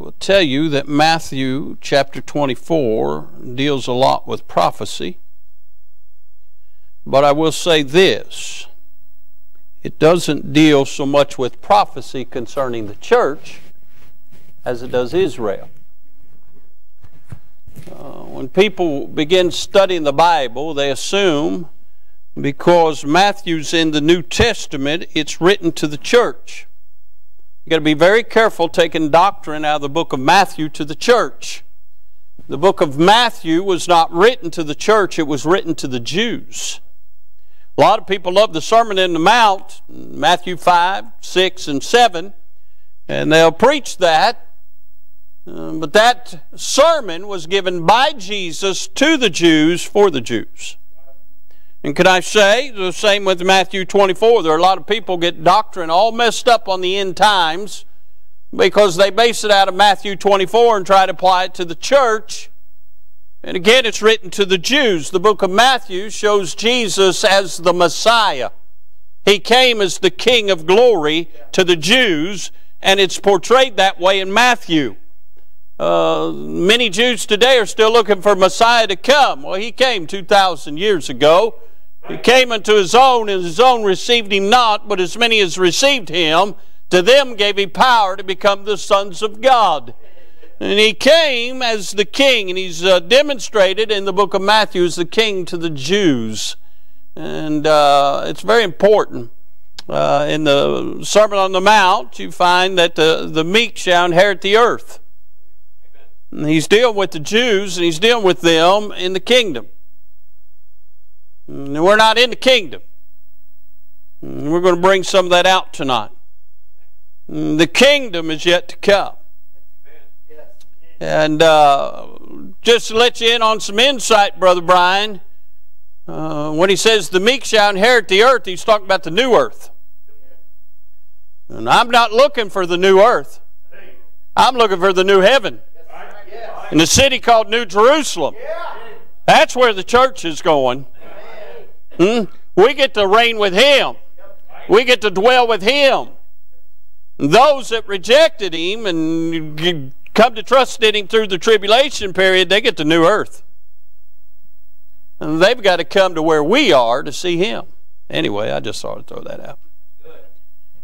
will tell you that Matthew chapter 24 deals a lot with prophecy. But I will say this, it doesn't deal so much with prophecy concerning the church as it does Israel. When people begin studying the Bible, they assume because Matthew's in the New Testament, it's written to the church. You've got to be very careful taking doctrine out of the book of Matthew to the church. The book of Matthew was not written to the church, it was written to the Jews. A lot of people love the Sermon on the Mount, Matthew 5, 6, and 7, and they'll preach that. But that sermon was given by Jesus to the Jews for the Jews. And could I say, the same with Matthew 24, there are a lot of people get doctrine all messed up on the end times because they base it out of Matthew 24 and try to apply it to the church. And again, it's written to the Jews. The book of Matthew shows Jesus as the Messiah. He came as the King of glory to the Jews, and it's portrayed that way in Matthew. Many Jews today are still looking for Messiah to come. Well, he came 2,000 years ago. He came unto his own, and his own received him not, but as many as received him, to them gave he power to become the sons of God. And he came as the king, and he's demonstrated in the book of Matthew as the king to the Jews. And it's very important. In the Sermon on the Mount, you find that the meek shall inherit the earth. And he's dealing with the Jews, and he's dealing with them in the kingdom. And we're not in the kingdom. And we're going to bring some of that out tonight. And the kingdom is yet to come. And just to let you in on some insight, Brother Brian, when he says the meek shall inherit the earth, he's talking about the new earth. And I'm not looking for the new earth. I'm looking for the new heaven. In the city called New Jerusalem. That's where the church is going. We get to reign with him. We get to dwell with him. And those that rejected him and come to trust in him through the tribulation period, they get the new earth. And they've got to come to where we are to see him. Anyway, I just thought I'd throw that out.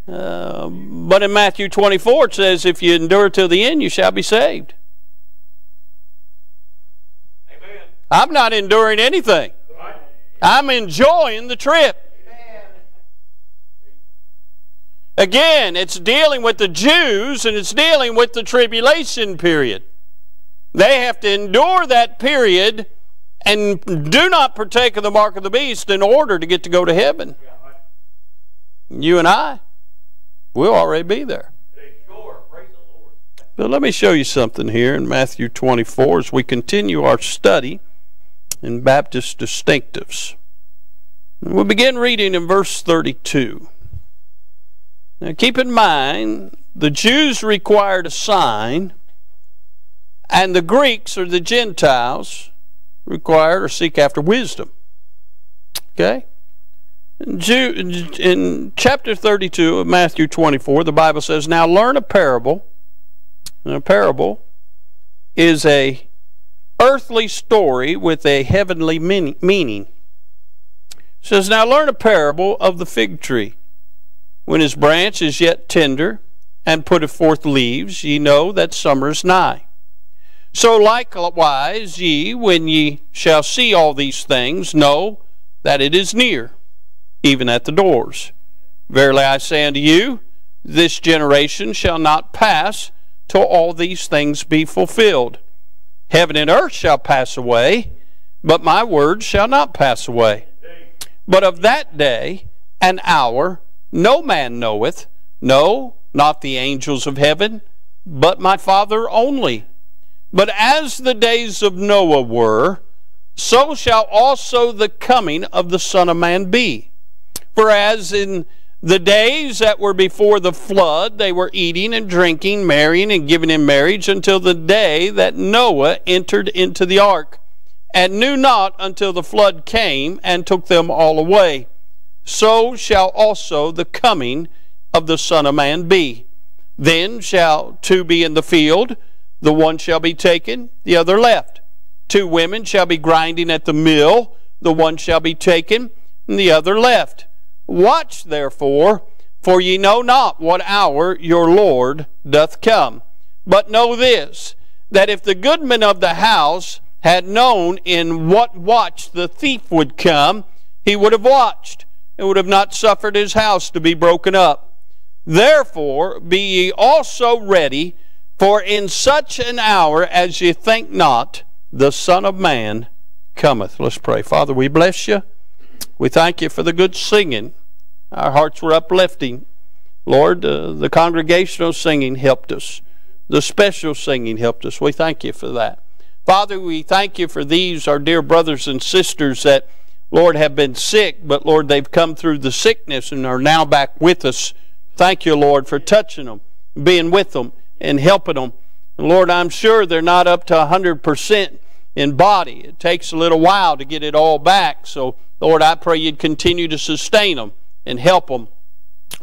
But in Matthew 24 it says, if you endure till the end, you shall be saved. I'm not enduring anything. I'm enjoying the trip. Again, it's dealing with the Jews and it's dealing with the tribulation period. They have to endure that period and do not partake of the mark of the beast in order to get to go to heaven. You and I, we'll already be there. But let me show you something here in Matthew 24 as we continue our study in Baptist Distinctives. We'll begin reading in verse 32. Now keep in mind, the Jews required a sign, and the Greeks, or the Gentiles, required or seek after wisdom. Okay? In chapter 32 of Matthew 24, the Bible says, now learn a parable. And a parable is an earthly story with a heavenly meaning. It says, now learn a parable of the fig tree. When his branch is yet tender and putteth forth leaves, ye know that summer is nigh. So likewise ye, when ye shall see all these things, know that it is near, even at the doors. Verily I say unto you, this generation shall not pass till all these things be fulfilled. Heaven and earth shall pass away, but my word shall not pass away. But of that day and hour no man knoweth, no, not the angels of heaven, but my Father only. But as the days of Noah were, so shall also the coming of the Son of Man be. For as in the days that were before the flood, they were eating and drinking, marrying and giving in marriage, until the day that Noah entered into the ark, and knew not until the flood came and took them all away. So shall also the coming of the Son of Man be. Then shall two be in the field, the one shall be taken, the other left. Two women shall be grinding at the mill, the one shall be taken, and the other left. Watch therefore, for ye know not what hour your Lord doth come. But know this, that if the goodman of the house had known in what watch the thief would come, he would have watched, and would have not suffered his house to be broken up. Therefore be ye also ready, for in such an hour as ye think not, the Son of Man cometh. Let's pray. Father, we bless you. We thank you for the good singing. Our hearts were uplifting. Lord, the congregational singing helped us. The special singing helped us. We thank you for that. Father, we thank you for these, our dear brothers and sisters that, Lord, have been sick, but, Lord, they've come through the sickness and are now back with us. Thank you, Lord, for touching them, being with them, and helping them. And Lord, I'm sure they're not up to 100% in body. It takes a little while to get it all back. So, Lord, I pray you'd continue to sustain them and help them.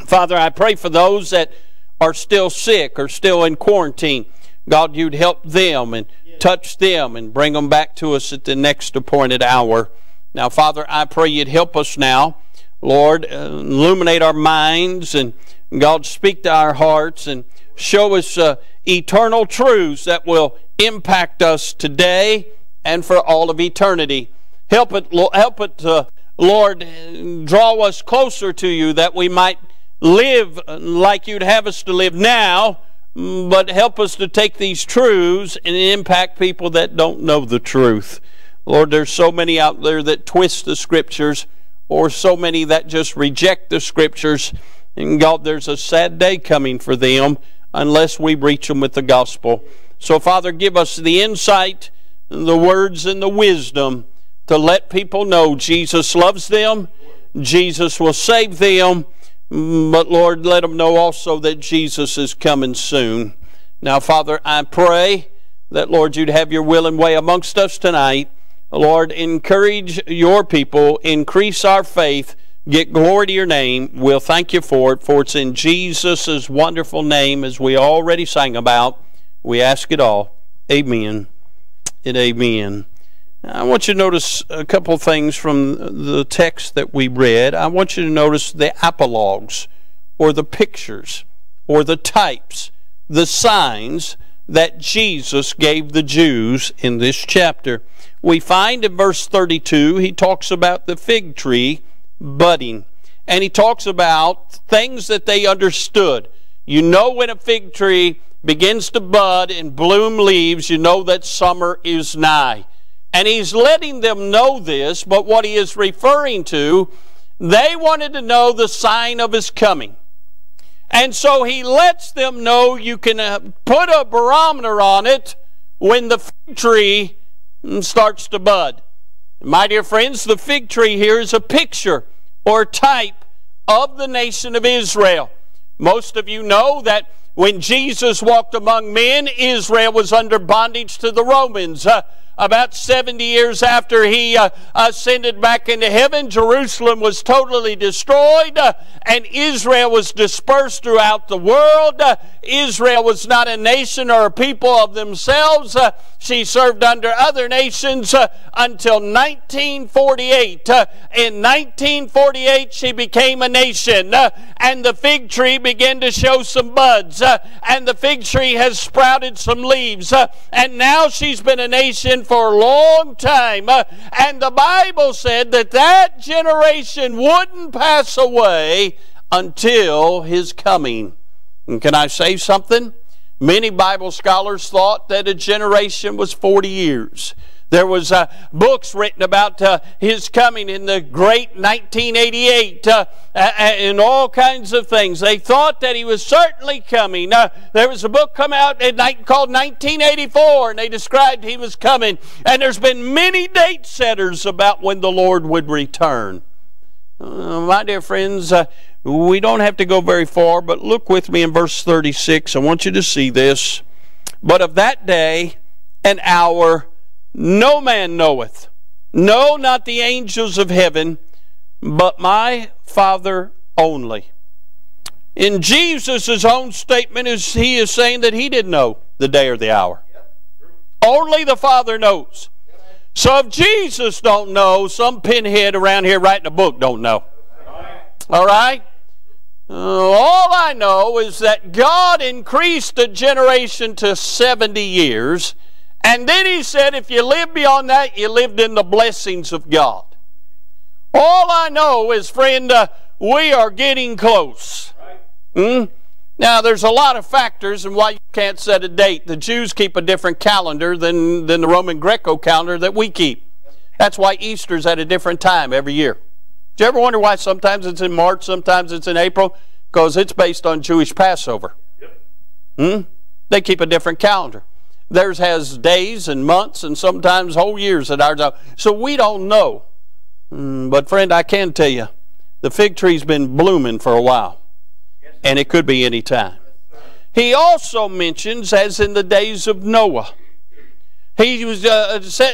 Father, I pray for those that are still sick or still in quarantine. God, you'd help them and touch them and bring them back to us at the next appointed hour. Now, Father, I pray you'd help us now. Lord, illuminate our minds, and God, speak to our hearts and show us eternal truths that will impact us today and for all of eternity. Help it, Lord, draw us closer to you that we might live like you'd have us to live now, but help us to take these truths and impact people that don't know the truth. Lord, there's so many out there that twist the Scriptures, or so many that just reject the Scriptures. And God, there's a sad day coming for them unless we reach them with the gospel. So, Father, give us the insight, the words, and the wisdom to let people know Jesus loves them, Jesus will save them, but, Lord, let them know also that Jesus is coming soon. Now, Father, I pray that, Lord, you'd have your will and way amongst us tonight. Lord, encourage your people, increase our faith, get glory to your name. We'll thank you for it, for it's in Jesus' wonderful name, as we already sang about. We ask it all. Amen and amen. I want you to notice a couple things from the text that we read. I want you to notice the apologues, or the pictures, or the types, the signs that Jesus gave the Jews in this chapter. We find in verse 32, he talks about the fig tree budding. And he talks about things that they understood. You know when a fig tree begins to bud and bloom leaves, you know that summer is nigh. And he's letting them know this, but what he is referring to, they wanted to know the sign of his coming. And so he lets them know you can put a barometer on it when the fig tree starts to bud. My dear friends, the fig tree here is a picture or type of the nation of Israel. Most of you know that when Jesus walked among men, Israel was under bondage to the Romans. About 70 years after he ascended back into heaven, Jerusalem was totally destroyed, and Israel was dispersed throughout the world. Israel was not a nation or a people of themselves. She served under other nations until 1948. In 1948, she became a nation, and the fig tree began to show some buds, and the fig tree has sprouted some leaves, and now she's been a nation for a long time. And the Bible said that that generation wouldn't pass away until his coming. And can I say something? Many Bible scholars thought that a generation was 40 years. There was books written about his coming in the great 1988 and all kinds of things. They thought that he was certainly coming. There was a book come out at night called 1984, and they described he was coming. And there's been many date setters about when the Lord would return. My dear friends, we don't have to go very far, but look with me in verse 36. I want you to see this. But of that day and hour no man knoweth, no, not the angels of heaven, but my Father only. In Jesus' own statement, he is saying that he didn't know the day or the hour. Only the Father knows. So if Jesus don't know, some pinhead around here writing a book don't know. All right? All I know is that God increased the generation to 70 years, and then he said if you live beyond that, you lived in the blessings of God. All I know is, friend, we are getting close. Now, there's a lot of factors in why you can't set a date. The Jews keep a different calendar than the Roman Greco calendar that we keep. That's why Easter's at a different time every year. Do you ever wonder why sometimes it's in March, sometimes it's in April? Because it's based on Jewish Passover. They keep a different calendar. Theirs has days and months and sometimes whole years at ours. So we don't know. But friend, I can tell you, the fig tree's been blooming for a while. And it could be any time. He also mentions, as in the days of Noah, he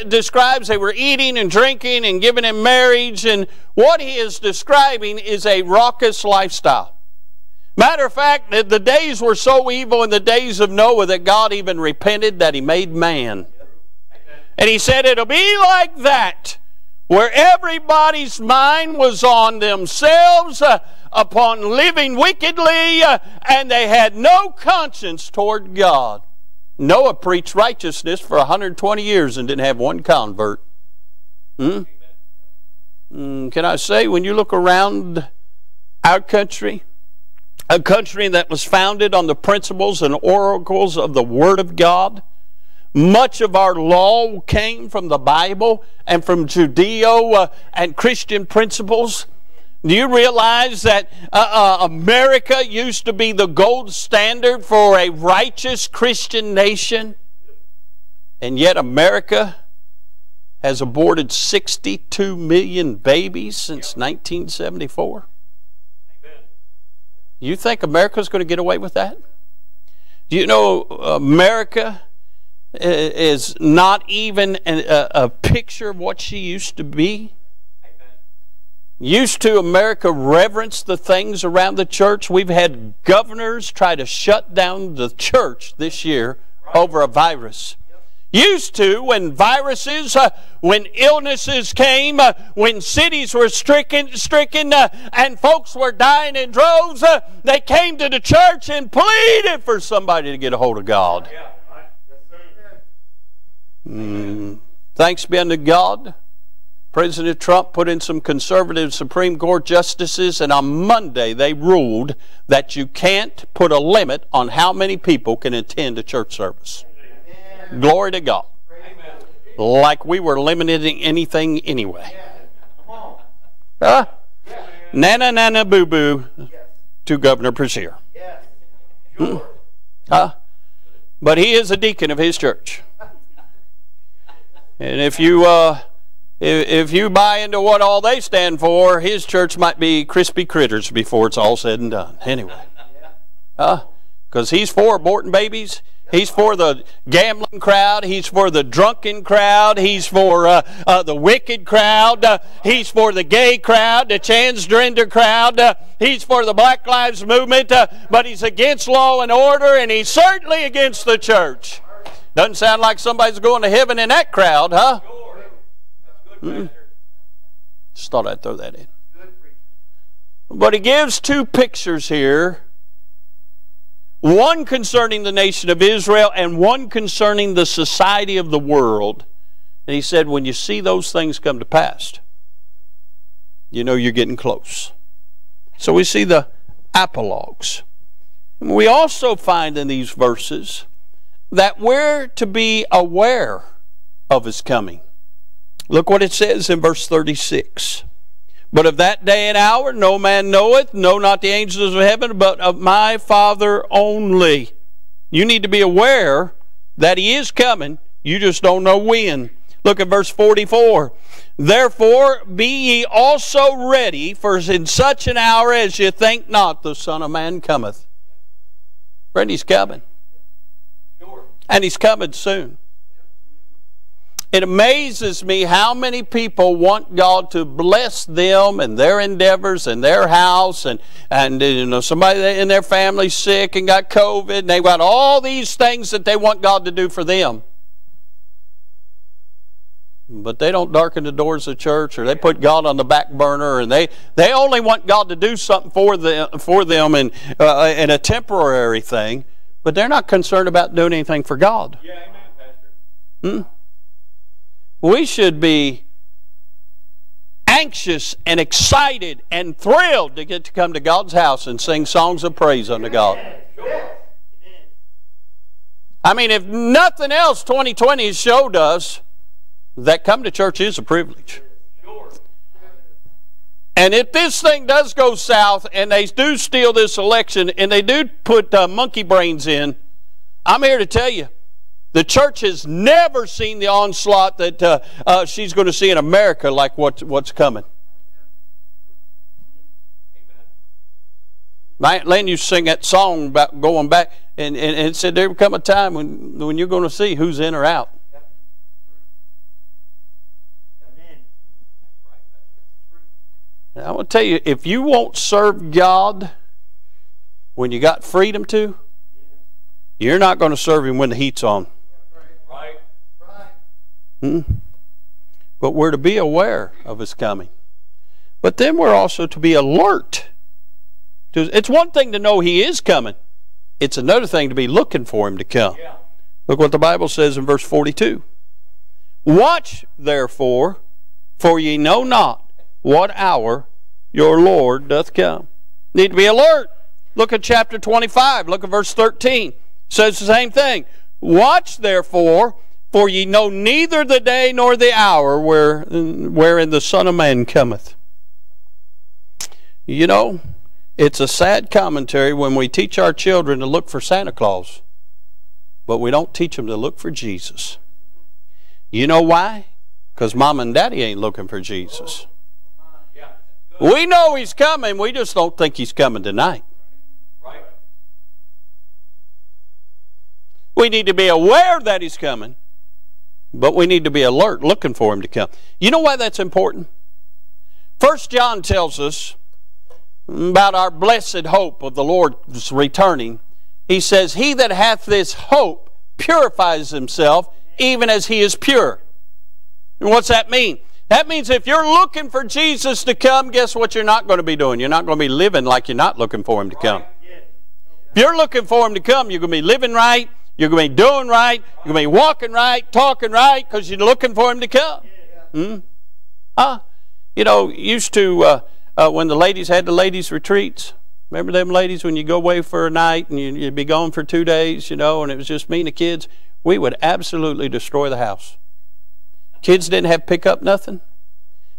describes they were eating and drinking and giving in marriage, and what he is describing is a raucous lifestyle. Matter of fact, the days were so evil in the days of Noah that God even repented that he made man. And he said it'll be like that, where everybody's mind was on themselves, upon living wickedly, and they had no conscience toward God. Noah preached righteousness for 120 years and didn't have one convert. Can I say, when you look around our country, a country that was founded on the principles and oracles of the Word of God, much of our law came from the Bible and from Judeo and Christian principles. Do you realize that America used to be the gold standard for a righteous Christian nation? And yet America has aborted 62 million babies since 1974. You think America's going to get away with that? Do you know America is not even a picture of what she used to be? Used to America reverence the things around the church. We've had governors try to shut down the church this year over a virus. Used to, when viruses, when illnesses came, when cities were stricken, and folks were dying in droves, they came to the church and pleaded for somebody to get a hold of God. Thanks be unto God. President Trump put in some conservative Supreme Court justices, and on Monday they ruled that you can't put a limit on how many people can attend a church service. Amen. Glory to God. Amen. Like we were limiting anything anyway. Huh? Nana, nana, boo, boo to Governor Pritzker. But he is a deacon of his church. And if you buy into what all they stand for, his church might be crispy critters before it's all said and done. Anyway. Because he's for aborting babies. He's for the gambling crowd. He's for the drunken crowd. He's for the wicked crowd. He's for the gay crowd, the transgender crowd. He's for the Black Lives Movement. But he's against law and order, and he's certainly against the church. Doesn't sound like somebody's going to heaven in that crowd, huh? Just thought I'd throw that in. But he gives two pictures here, one concerning the nation of Israel and one concerning the society of the world. And he said, when you see those things come to pass, you know you're getting close. So we see the apologues. And we also find in these verses that we're to be aware of his coming. Look what it says in verse 36. But of that day and hour no man knoweth, no, not the angels of heaven, but of my Father only. You need to be aware that he is coming. You just don't know when. Look at verse 44. Therefore be ye also ready, for in such an hour as ye think not, the Son of Man cometh. Friend, he's coming. And he's coming soon. It amazes me how many people want God to bless them and their endeavors and their house and you know, somebody in their family sick and got COVID and they've got all these things that they want God to do for them. But they don't darken the doors of church, or they put God on the back burner, and they only want God to do something for them in a temporary thing, but they're not concerned about doing anything for God. Yeah, amen, Pastor. We should be anxious and excited and thrilled to get to come to God's house and sing songs of praise unto God. I mean, if nothing else, 2020 has showed us that come to church is a privilege. And if this thing does go south and they do steal this election and they do put monkey brains in, I'm here to tell you, the church has never seen the onslaught that she's going to see in America like what's coming. Land used to sing that song about going back, and it said there will come a time when you're going to see who's in or out. I want to tell you, if you won't serve God when you got freedom to, you're not going to serve Him when the heat's on. But we're to be aware of His coming. But then we're also to be alert. It's one thing to know He is coming. It's another thing to be looking for Him to come. Look what the Bible says in verse 42. Watch therefore, for ye know not what hour your Lord doth come. Need to be alert. Look at chapter 25. Look at verse 13. It says the same thing. Watch therefore, for ye know neither the day nor the hour wherein the Son of Man cometh. You know, it's a sad commentary when we teach our children to look for Santa Claus, but we don't teach them to look for Jesus. You know why? Because Mom and Daddy ain't looking for Jesus. We know He's coming. We just don't think He's coming tonight. Right. We need to be aware that He's coming, but we need to be alert, looking for Him to come. You know why that's important? 1 John tells us about our blessed hope of the Lord's returning. He says, He that hath this hope purifies himself, even as He is pure. And what's that mean? That means if you're looking for Jesus to come, guess what you're not going to be doing? You're not going to be living like you're not looking for Him to come. If you're looking for Him to come, you're going to be living right, you're going to be doing right, you're going to be walking right, talking right, because you're looking for Him to come. You know, used to, when the ladies had the ladies' retreats, remember them ladies when you go away for a night and you'd be gone for 2 days, you know, and it was just me and the kids, we would absolutely destroy the house. Kids didn't have to pick up nothing.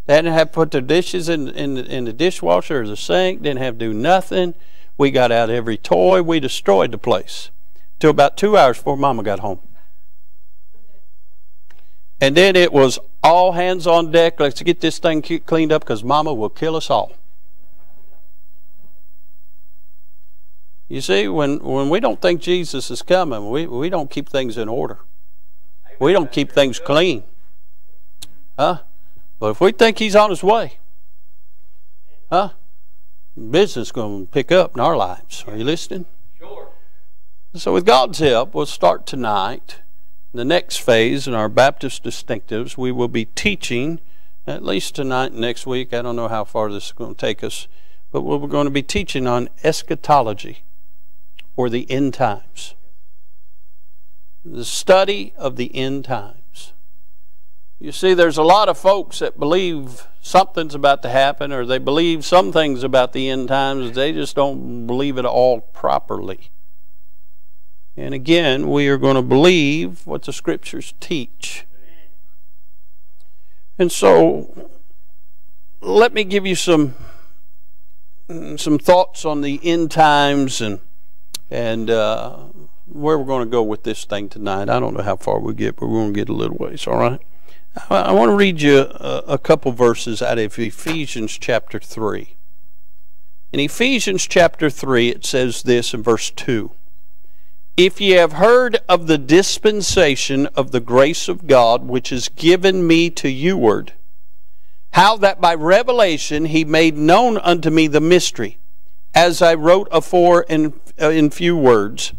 They didn't have to put their dishes in the dishwasher or the sink. Didn't have to do nothing. We got out every toy. We destroyed the place till about 2 hours before Mama got home. And then it was all hands on deck. Let's get this thing cleaned up because Mama will kill us all. You see, when we don't think Jesus is coming, we don't keep things in order. We don't keep things clean. But if we think He's on His way, business is going to pick up in our lives. Are you listening? Sure. So with God's help, we'll start tonight the next phase in our Baptist Distinctives. We will be teaching, at least tonight and next week, I don't know how far this is going to take us, but we're going to be teaching on eschatology, or the end times. The study of the end times. You see, there's a lot of folks that believe something's about to happen, or they believe some things about the end times. They just don't believe it all properly. And again, we are going to believe what the Scriptures teach. And so, let me give you some thoughts on the end times and where we're going to go with this thing tonight. I don't know how far we get, but we're going to get a little ways, all right? I want to read you a couple verses out of Ephesians chapter 3. In Ephesians chapter 3, it says this in verse 2. If ye have heard of the dispensation of the grace of God, which is given me to youward, how that by revelation he made known unto me the mystery, as I wrote afore in few words,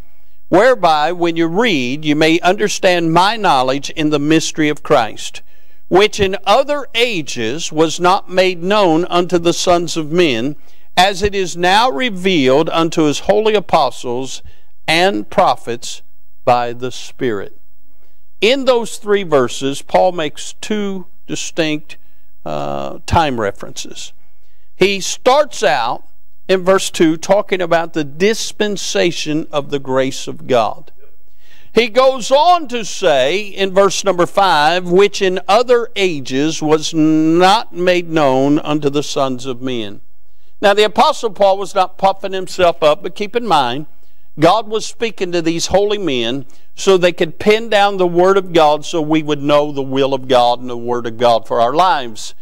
whereby when you read you may understand my knowledge in the mystery of Christ, which in other ages was not made known unto the sons of men, as it is now revealed unto his holy apostles and prophets by the Spirit. In those three verses, Paul makes two distinct time references. He starts out in verse 2 talking about the dispensation of the grace of God. He goes on to say in verse number 5, which in other ages was not made known unto the sons of men. Now the Apostle Paul was not puffing himself up, but keep in mind, God was speaking to these holy men so they could pen down the Word of God so we would know the will of God and the Word of God for our lives.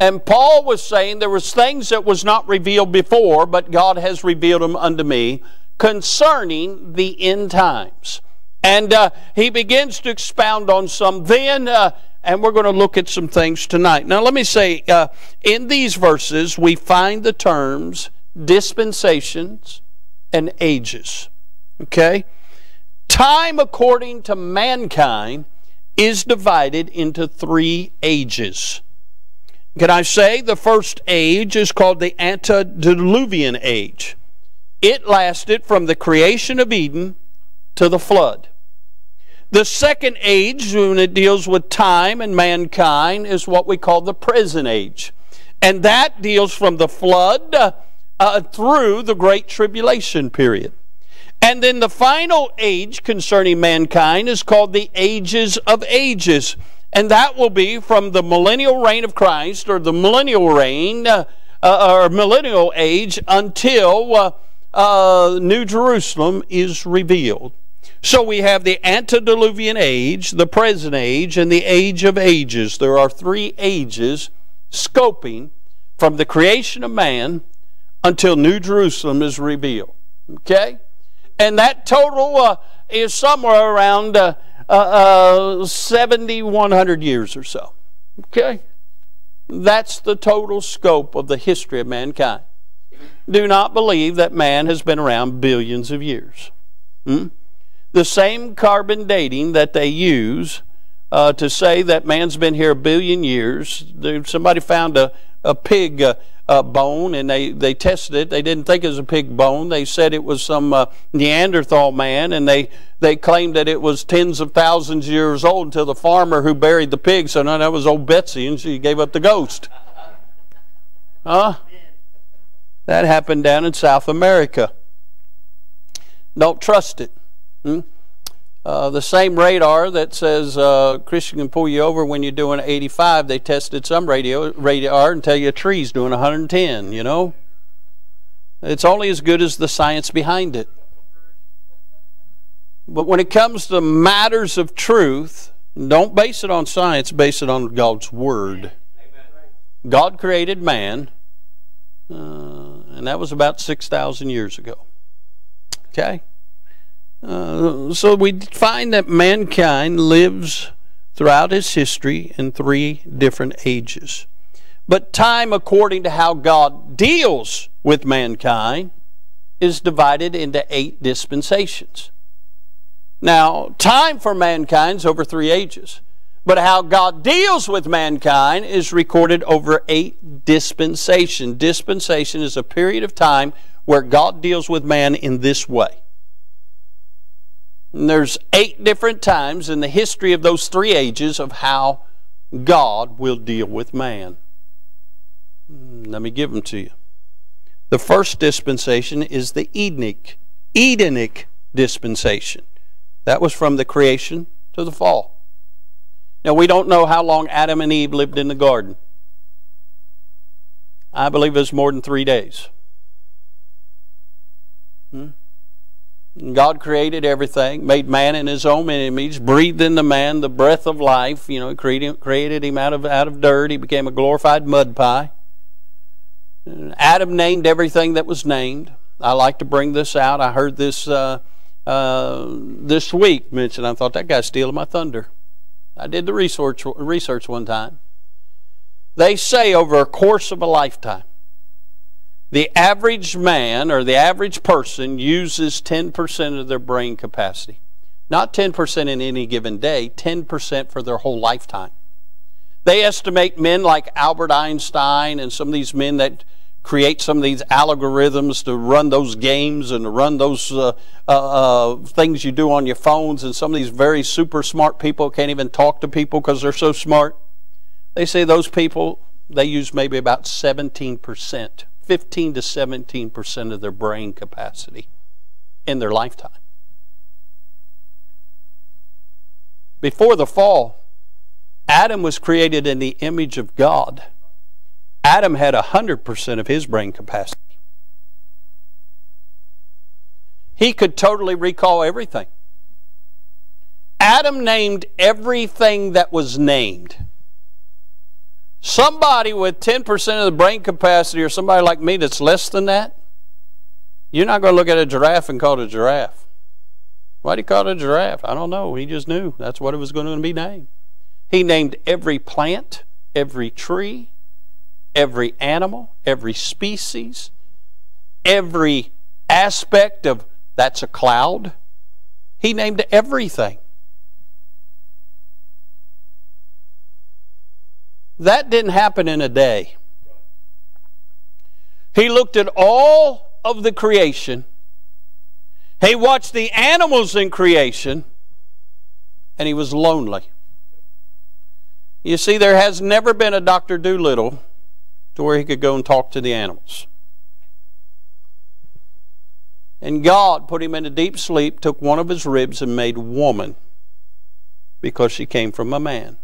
And Paul was saying there was things that was not revealed before, but God has revealed them unto me concerning the end times. And he begins to expound on some then, and we're going to look at some things tonight. Now let me say, in these verses we find the terms dispensations and ages. Okay? Time according to mankind is divided into three ages. Can I say the first age is called the antediluvian age. It lasted from the creation of Eden to the flood. The second age, when it deals with time and mankind, is what we call the present age. And that deals from the flood through the Great Tribulation period. And then the final age concerning mankind is called the ages of ages. And that will be from the millennial reign of Christ, or the millennial reign, or millennial age, until New Jerusalem is revealed. So we have the antediluvian age, the present age, and the age of ages. There are three ages scoping from the creation of man until New Jerusalem is revealed. Okay? And that total is somewhere around 7,100 years or so. Okay? That's the total scope of the history of mankind. Do not believe that man has been around billions of years. Hmm? The same carbon dating that they use to say that man's been here a billion years. Somebody found a pig bone and they tested it. They didn't think it was a pig bone. They said it was some Neanderthal man, and they claimed that it was tens of thousands of years old until the farmer who buried the pig said, no, that was old Betsy, and she gave up the ghost. Huh? That happened down in South America. Don't trust it. Hmm? The same radar that says Christian can pull you over when you're doing 85, they tested some radar and tell you a tree's doing 110, you know? It's only as good as the science behind it. But when it comes to matters of truth, don't base it on science, base it on God's Word. God created man, and that was about 6,000 years ago. Okay? So we find that mankind lives throughout his history in three different ages. But time, according to how God deals with mankind, is divided into 8 dispensations. Now, time for mankind is over 3 ages. But how God deals with mankind is recorded over 8 dispensations. Dispensation is a period of time where God deals with man in this way. And there's 8 different times in the history of those 3 ages of how God will deal with man. Let me give them to you. The first dispensation is the Edenic dispensation. That was from the creation to the fall. Now we don't know how long Adam and Eve lived in the garden. I believe it was more than 3 days. God created everything, made man in his own image, breathed into man the breath of life. You know, created him out of dirt. He became a glorified mud pie. And Adam named everything that was named. I like to bring this out. I heard this this week mentioned, I thought, that guy's stealing my thunder. I did the research one time. They say over a course of a lifetime, the average man or the average person uses 10% of their brain capacity. Not 10% in any given day, 10% for their whole lifetime. They estimate men like Albert Einstein and some of these men that create some of these algorithms to run those games and to run those things you do on your phones, and some of these very super smart people can't even talk to people because they're so smart. They say those people, they use maybe about 17%, 15 to 17% of their brain capacity in their lifetime. Before the fall, Adam was created in the image of God. Adam had 100% of his brain capacity. He could totally recall everything. Adam named everything that was named. Somebody with 10% of the brain capacity, or somebody like me that's less than that, you're not going to look at a giraffe and call it a giraffe. Why did he call it a giraffe? I don't know. He just knew. That's what it was going to be named. He named every plant, every tree, every animal, every species, every aspect of, that's a cloud. He named everything. That didn't happen in a day. He looked at all of the creation. He watched the animals in creation, and he was lonely. You see, there has never been a Dr. Doolittle to where he could go and talk to the animals. And God put him in a deep sleep, took one of his ribs and made woman, because she came from a man.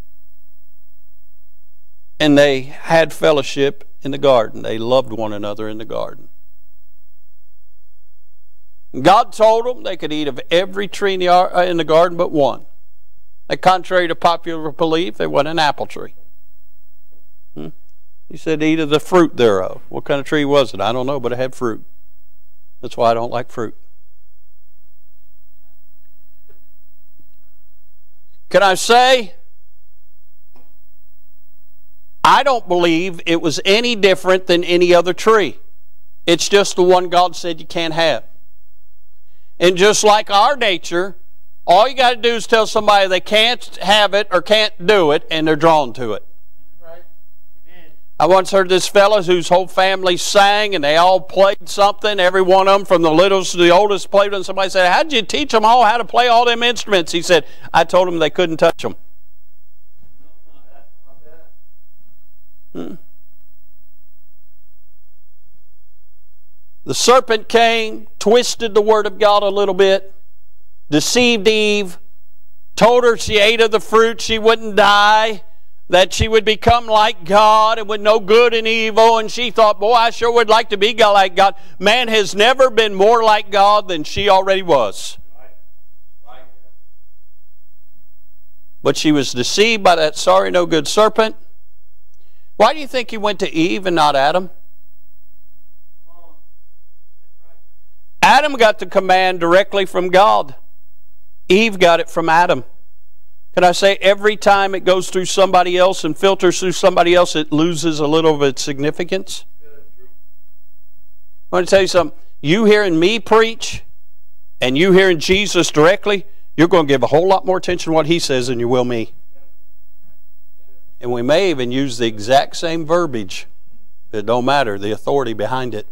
And they had fellowship in the garden. They loved one another in the garden. God told them they could eat of every tree in the garden but one. And contrary to popular belief, they wanted an apple tree. He said, eat of the fruit thereof. What kind of tree was it? I don't know, but it had fruit. That's why I don't like fruit. Can I say, I don't believe it was any different than any other tree. It's just the one God said you can't have. And just like our nature, all you got to do is tell somebody they can't have it or can't do it, and they're drawn to it. I once heard this fellow whose whole family sang, and they all played something. Every one of them, from the littlest to the oldest, played. And somebody said, "How did you teach them all how to play all them instruments?" He said, "I told them they couldn't touch them." The serpent came, twisted the word of God a little bit, deceived Eve, told her she ate of the fruit, she wouldn't die, that she would become like God and would know good and evil. And she thought, boy, I sure would like to be like God. Man has never been more like God than she already was. Right. But she was deceived by that sorry, no good serpent. Why do you think he went to Eve and not Adam? Adam got the command directly from God. Eve got it from Adam. Can I say, every time it goes through somebody else and filters through somebody else, it loses a little of its significance? I want to tell you something. You hearing me preach and you hearing Jesus directly, you're going to give a whole lot more attention to what He says than you will me. And we may even use the exact same verbiage. It don't matter, the authority behind it.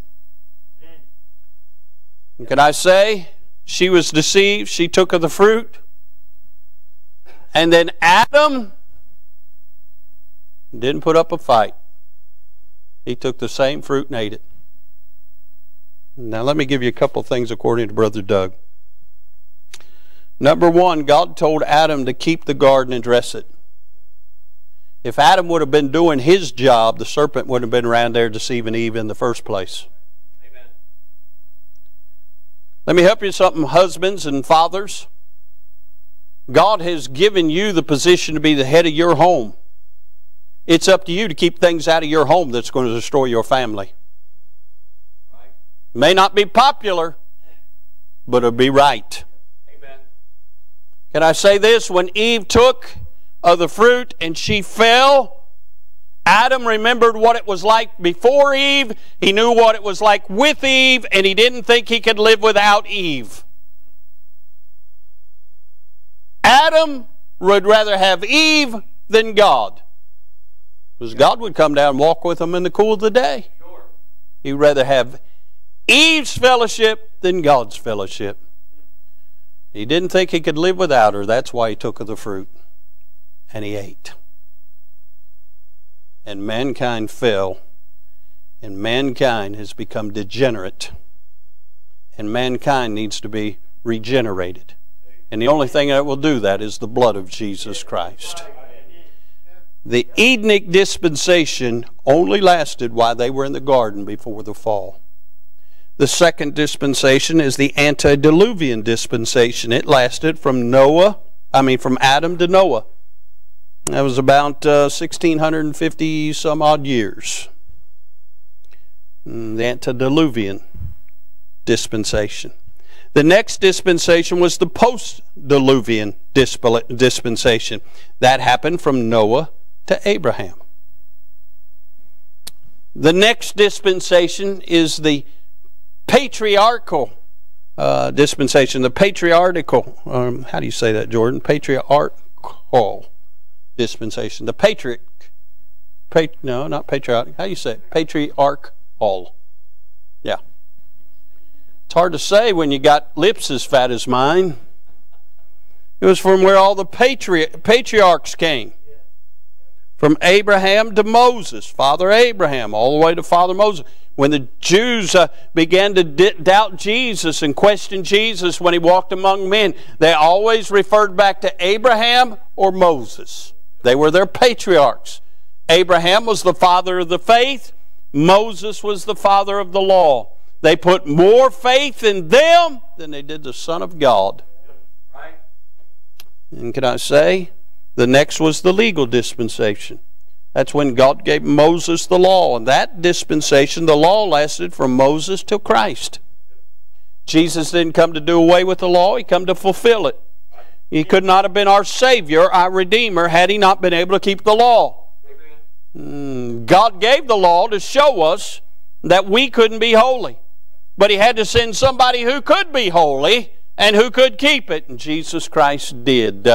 And can I say, she was deceived, she took of the fruit. And then Adam didn't put up a fight. He took the same fruit and ate it. Now let me give you a couple things according to Brother Doug. Number one, God told Adam to keep the garden and dress it. If Adam would have been doing his job, the serpent wouldn't have been around there deceiving Eve in the first place. Amen. Let me help you with something, husbands and fathers. God has given you the position to be the head of your home. It's up to you to keep things out of your home that's going to destroy your family. Right. May not be popular, but it'll be right. Can I say this? When Eve took of the fruit and she fell, Adam remembered what it was like before Eve. He knew what it was like with Eve, and he didn't think he could live without Eve. Adam would rather have Eve than God, because God would come down and walk with him in the cool of the day. He'd rather have Eve's fellowship than God's fellowship. He didn't think he could live without her. That's why he took of the fruit and he ate. And mankind fell, and mankind has become degenerate, and mankind needs to be regenerated. And the only thing that will do that is the blood of Jesus Christ. The Edenic dispensation only lasted while they were in the garden before the fall. The second dispensation is the antediluvian dispensation. It lasted from Adam to Noah. That was about 1,650 some odd years. The antediluvian dispensation. The next dispensation was the post-diluvian dispensation. That happened from Noah to Abraham. The next dispensation is the patriarchal dispensation, the patriarchal, how do you say that, Jordan? Patriarchal dispensation. The how do you say it? Patriarchal. Yeah. It's hard to say when you got lips as fat as mine. It was from where all the patriarchs came. From Abraham to Moses, Father Abraham, all the way to Father Moses. When the Jews began to doubt Jesus and question Jesus when he walked among men, they always referred back to Abraham or Moses. They were their patriarchs. Abraham was the father of the faith. Moses was the father of the law. They put more faith in them than they did the Son of God. And can I say, the next was the legal dispensation. That's when God gave Moses the law. And that dispensation, the law lasted from Moses till Christ. Jesus didn't come to do away with the law. He came to fulfill it. He could not have been our Savior, our Redeemer, had he not been able to keep the law. God gave the law to show us that we couldn't be holy. But he had to send somebody who could be holy and who could keep it. And Jesus Christ did.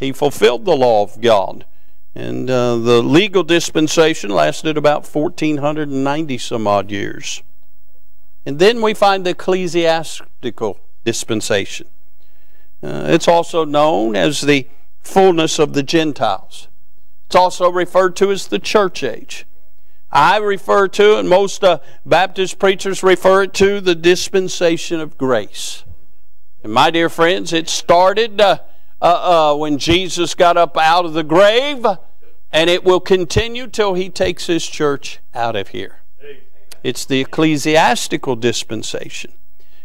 He fulfilled the law of God. And the legal dispensation lasted about 1,490 some odd years. And then we find the ecclesiastical dispensation. It's also known as the fullness of the Gentiles. It's also referred to as the church age. I refer to, and most Baptist preachers refer it to, the dispensation of grace. And my dear friends, it started when Jesus got up out of the grave, and it will continue till he takes his church out of here. It's the ecclesiastical dispensation.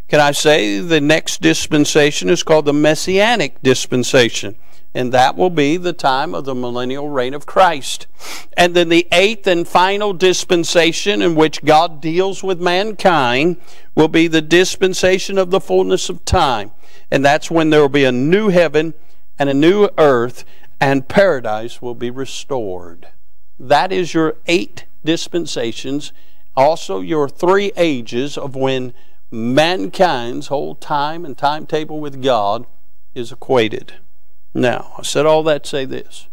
Can I say the next dispensation is called the messianic dispensation, and that will be the time of the millennial reign of Christ. And then the eighth and final dispensation in which God deals with mankind will be the dispensation of the fullness of time. And that's when there will be a new heaven and a new earth, and paradise will be restored. That is your 8 dispensations, also your 3 ages of when mankind's whole time and timetable with God is equated. Now, I said all that to say this.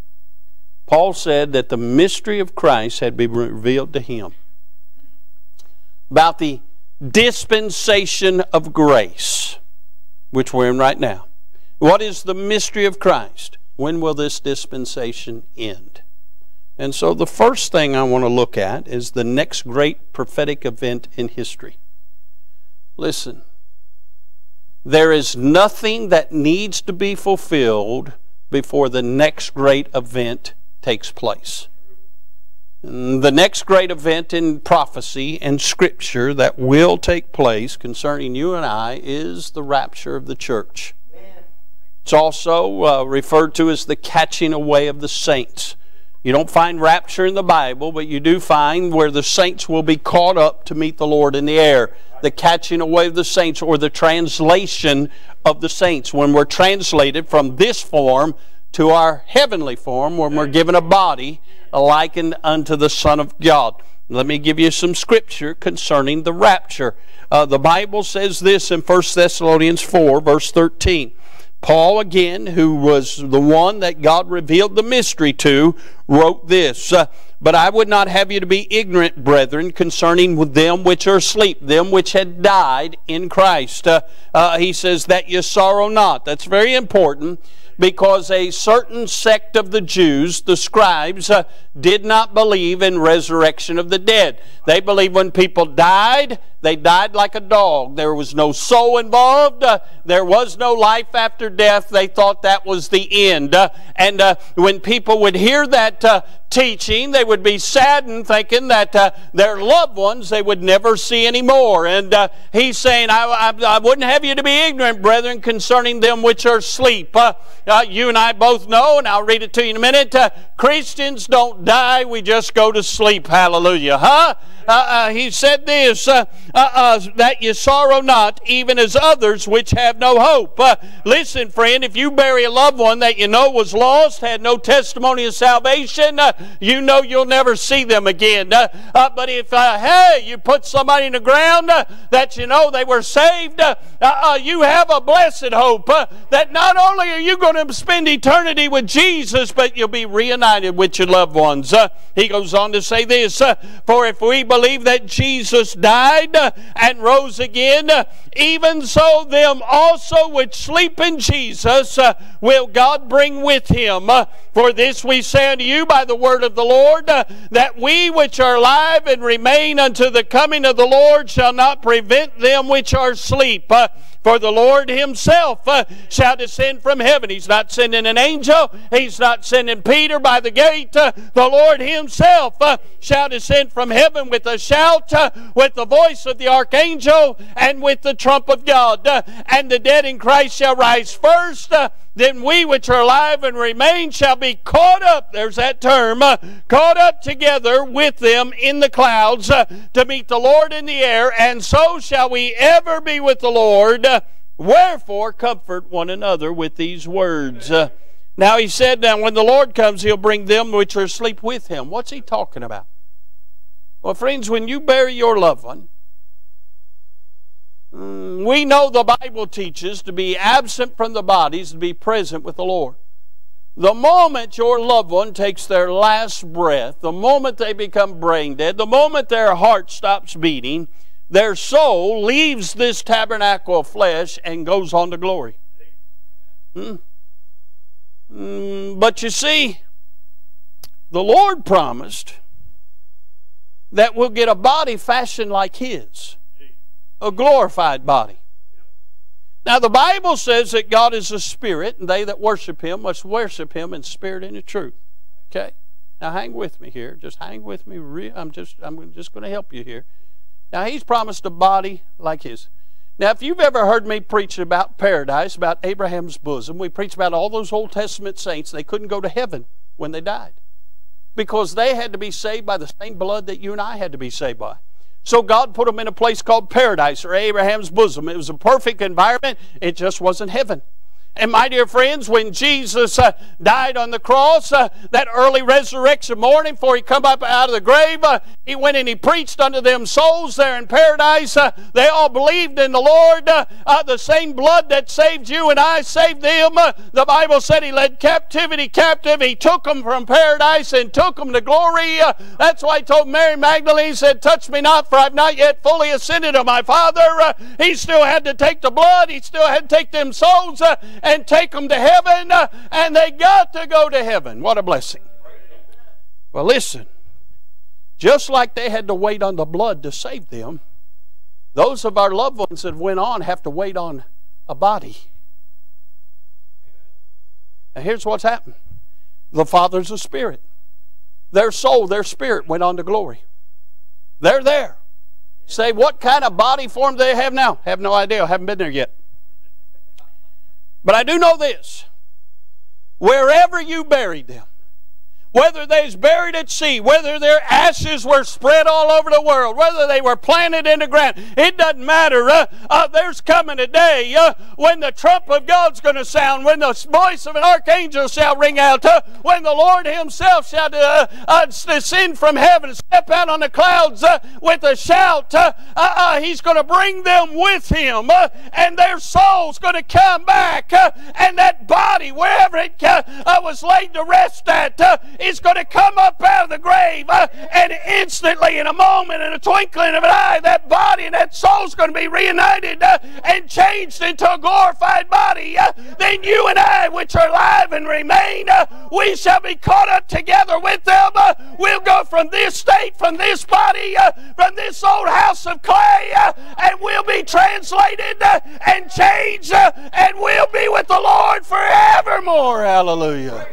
Paul said that the mystery of Christ had been revealed to him about the dispensation of grace, which we're in right now. What is the mystery of Christ? When will this dispensation end? And so the first thing I want to look at is the next great prophetic event in history. Listen, there is nothing that needs to be fulfilled before the next great event takes place. The next great event in prophecy and Scripture that will take place concerning you and I is the rapture of the church. Amen. It's also referred to as the catching away of the saints. You don't find rapture in the Bible, but you do find where the saints will be caught up to meet the Lord in the air. the catching away of the saints, or the translation of the saints, when we're translated from this form to our heavenly form, when we're given a body likened unto the Son of God. Let me give you some scripture concerning the rapture. The Bible says this in 1 Thessalonians 4, verse 13. Paul, again, who was the one that God revealed the mystery to, wrote this, But I would not have you to be ignorant, brethren, concerning them which are asleep, them which had died in Christ. He says, that you sorrow not. That's very important, because a certain sect of the Jews, the scribes, did not believe in resurrection of the dead. They believed when people died, they died like a dog. There was no soul involved. There was no life after death. They thought that was the end. When people would hear that teaching, they would be saddened, thinking that their loved ones they would never see anymore. And he's saying, I wouldn't have you to be ignorant, brethren, concerning them which are asleep. You and I both know, and I'll read it to you in a minute, Christians don't die, we just go to sleep. Hallelujah. He said this, that you sorrow not, even as others which have no hope. Listen, friend, if you bury a loved one that you know was lost, had no testimony of salvation, you know you'll never see them again. But if, hey, you put somebody in the ground that you know they were saved, you have a blessed hope that not only are you going to spend eternity with Jesus, but you'll be reunited with your loved ones. He goes on to say this, For if we believe that Jesus died and rose again, even so them also which sleep in Jesus will God bring with him. For this we say unto you by the word of the Lord, that we which are alive and remain unto the coming of the Lord shall not prevent them which are asleep. For the Lord himself shall descend from heaven. He's not sending an angel. He's not sending Peter by the gate. The Lord himself shall descend from heaven with a shout, with the voice of the archangel, and with the trump of God. And the dead in Christ shall rise first. Then we which are alive and remain shall be caught up, there's that term, caught up together with them in the clouds to meet the Lord in the air, and so shall we ever be with the Lord. Wherefore comfort one another with these words. Now he said, now when the Lord comes, he'll bring them which are asleep with him. What's he talking about? Well, friends, when you bury your loved one, we know the Bible teaches to be absent from the body is to be present with the Lord. The moment your loved one takes their last breath, the moment they become brain dead, the moment their heart stops beating, their soul leaves this tabernacle of flesh and goes on to glory. But you see, the Lord promised that we'll get a body fashioned like his. A glorified body. Now the Bible says that God is a spirit, and they that worship him must worship him in spirit and in truth. Okay? Now hang with me here. Just hang with me. I'm just going to help you here. Now he's promised a body like his. Now if you've ever heard me preach about paradise, about Abraham's bosom, we preach about all those Old Testament saints. They couldn't go to heaven when they died, because they had to be saved by the same blood that you and I had to be saved by. So God put them in a place called paradise, or Abraham's bosom. It was a perfect environment. It just wasn't heaven. And my dear friends, when Jesus died on the cross, that early resurrection morning, before he come up out of the grave, he went and he preached unto them souls there in paradise. They all believed in the Lord. The same blood that saved you and I saved them. The Bible said he led captivity captive. He took them from paradise and took them to glory. That's why he told Mary Magdalene, he said, touch me not, for I've not yet fully ascended to my Father. He still had to take the blood. He still had to take them souls and take them to heaven, and they got to go to heaven. What a blessing. Well, listen, just like they had to wait on the blood to save them, those of our loved ones that went on have to wait on a body. And here's what's happened. The Father's a spirit. Their soul, their spirit went on to glory. They're there. Say, what kind of body form do they have now? Have no idea. Haven't been there yet. But I do know this, wherever you buried them, whether they's buried at sea, whether their ashes were spread all over the world, whether they were planted in the ground, it doesn't matter. There's coming a day when the trump of God's going to sound, when the voice of an archangel shall ring out, when the Lord himself shall descend from heaven, step out on the clouds with a shout. He's going to bring them with him, and their soul's going to come back, and that body, wherever it was laid to rest at, is going to come up out of the grave, and instantly, in a moment, in a twinkling of an eye, that body and that soul's going to be reunited and changed into a glorified body. Then you and I, which are alive and remain, we shall be caught up together with them. We'll go from this state, from this body, from this old house of clay, and we'll be translated and changed, and we'll be with the Lord forevermore. Hallelujah.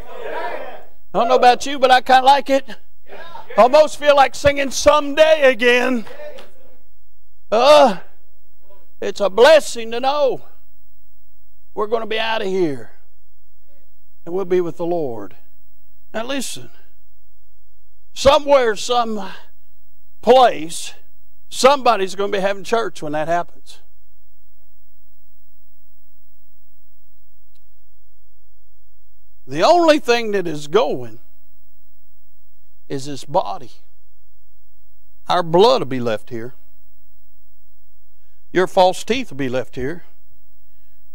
I don't know about you, but I kind of like it. Almost feel like singing someday again. It's a blessing to know we're going to be out of here and we'll be with the Lord. Now listen, somewhere, some place, somebody's going to be having church when that happens. The only thing that is going is this body. Our blood will be left here. Your false teeth will be left here.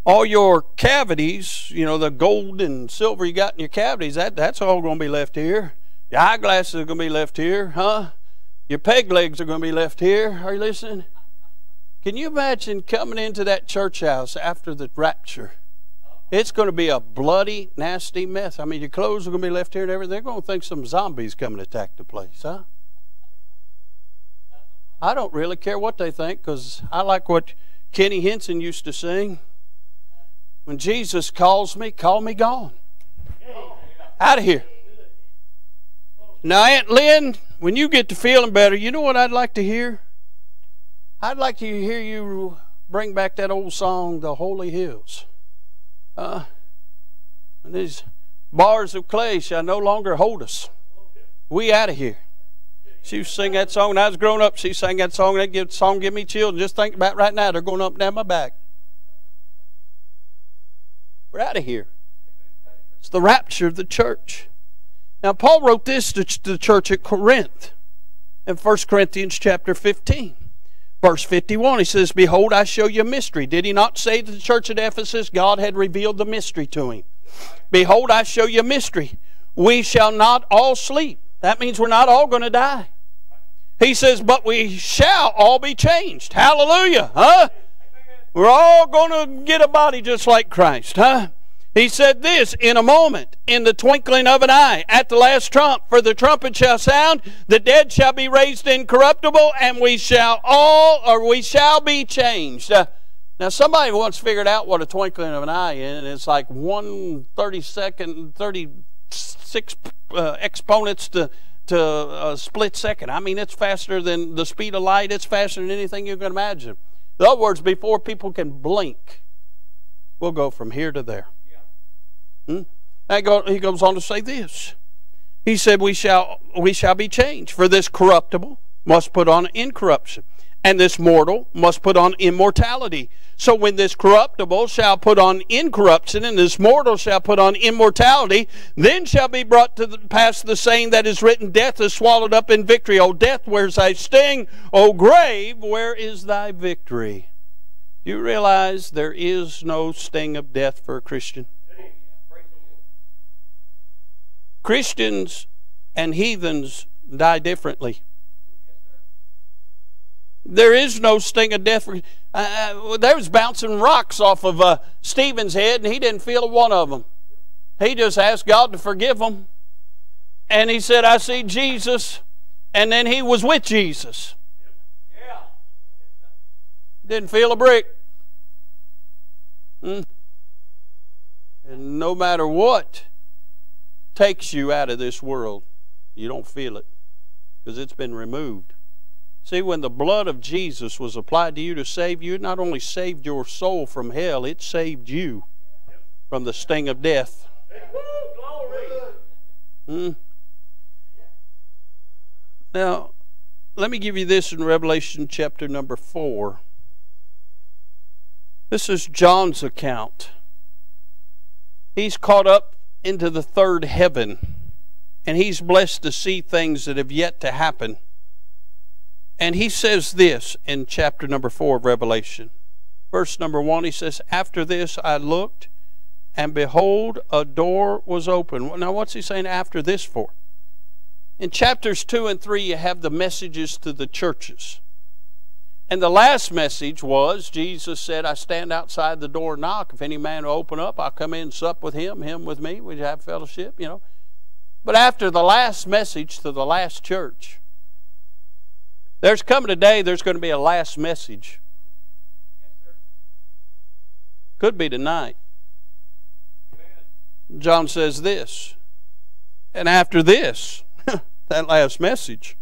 All your cavities, you know, the gold and silver you got in your cavities, that's all going to be left here. Your eyeglasses are going to be left here, huh? Your peg legs are going to be left here. Are you listening? Can you imagine coming into that church house after the rapture? It's going to be a bloody, nasty mess. I mean, your clothes are going to be left here and everything. They're going to think some zombies come and attack the place, huh? I don't really care what they think, because I like what Kenny Henson used to sing. When Jesus calls me, call me gone. Out of here. Now, Aunt Lynn, when you get to feeling better, you know what I'd like to hear? I'd like to hear you bring back that old song, The Holy Hills. And these bars of clay shall no longer hold us. We out of here. She used to sing that song when I was growing up. She sang that song. That song give me chills. Just think about right now, they're going up and down my back. We're out of here. It's the rapture of the church. Now Paul wrote this to the church at Corinth in 1 Corinthians chapter 15. Verse 51, he says, "Behold, I show you a mystery." Did he not say to the church at Ephesus, God had revealed the mystery to him? "Behold, I show you a mystery. We shall not all sleep." That means we're not all going to die. He says, "But we shall all be changed." Hallelujah, huh? We're all going to get a body just like Christ, huh? He said this, "In a moment, in the twinkling of an eye, at the last trump, for the trumpet shall sound, the dead shall be raised incorruptible, and we shall be changed." Now somebody once figured out what a twinkling of an eye is, and it's like 36 exponents to a split second. I mean, it's faster than the speed of light. It's faster than anything you can imagine. In other words, before people can blink, we'll go from here to there. He goes on to say this. He said, "We shall be changed. For this corruptible must put on incorruption, and this mortal must put on immortality. So when this corruptible shall put on incorruption, and this mortal shall put on immortality, then shall be brought to pass the saying that is written, Death is swallowed up in victory. O death, where's thy sting? O grave, where is thy victory?" You realize there is no sting of death for a Christian. Christians and heathens die differently. There is no sting of death. They was bouncing rocks off of Stephen's head, and he didn't feel one of them. He just asked God to forgive him. And he said, "I see Jesus." And then he was with Jesus. Didn't feel a brick. And no matter what takes you out of this world, you don't feel it, because it's been removed. See, when the blood of Jesus was applied to you to save you, it not only saved your soul from hell, it saved you from the sting of death. Now, let me give you this in Revelation chapter number 4. This is John's account. He's caught up into the third heaven, and he's blessed to see things that have yet to happen. And he says this in chapter number 4 of Revelation. Verse number 1, he says, "After this I looked, and behold, a door was open." Now, what's he saying after this for? In chapters 2 and 3, you have the messages to the churches. And the last message was, Jesus said, "I stand outside the door and knock. If any man will open up, I'll come in and sup with him, him with me. We'd have fellowship, you know." But after the last message to the last church, there's coming a day, there's going to be a last message. Could be tonight. John says this, "And after this," that last message,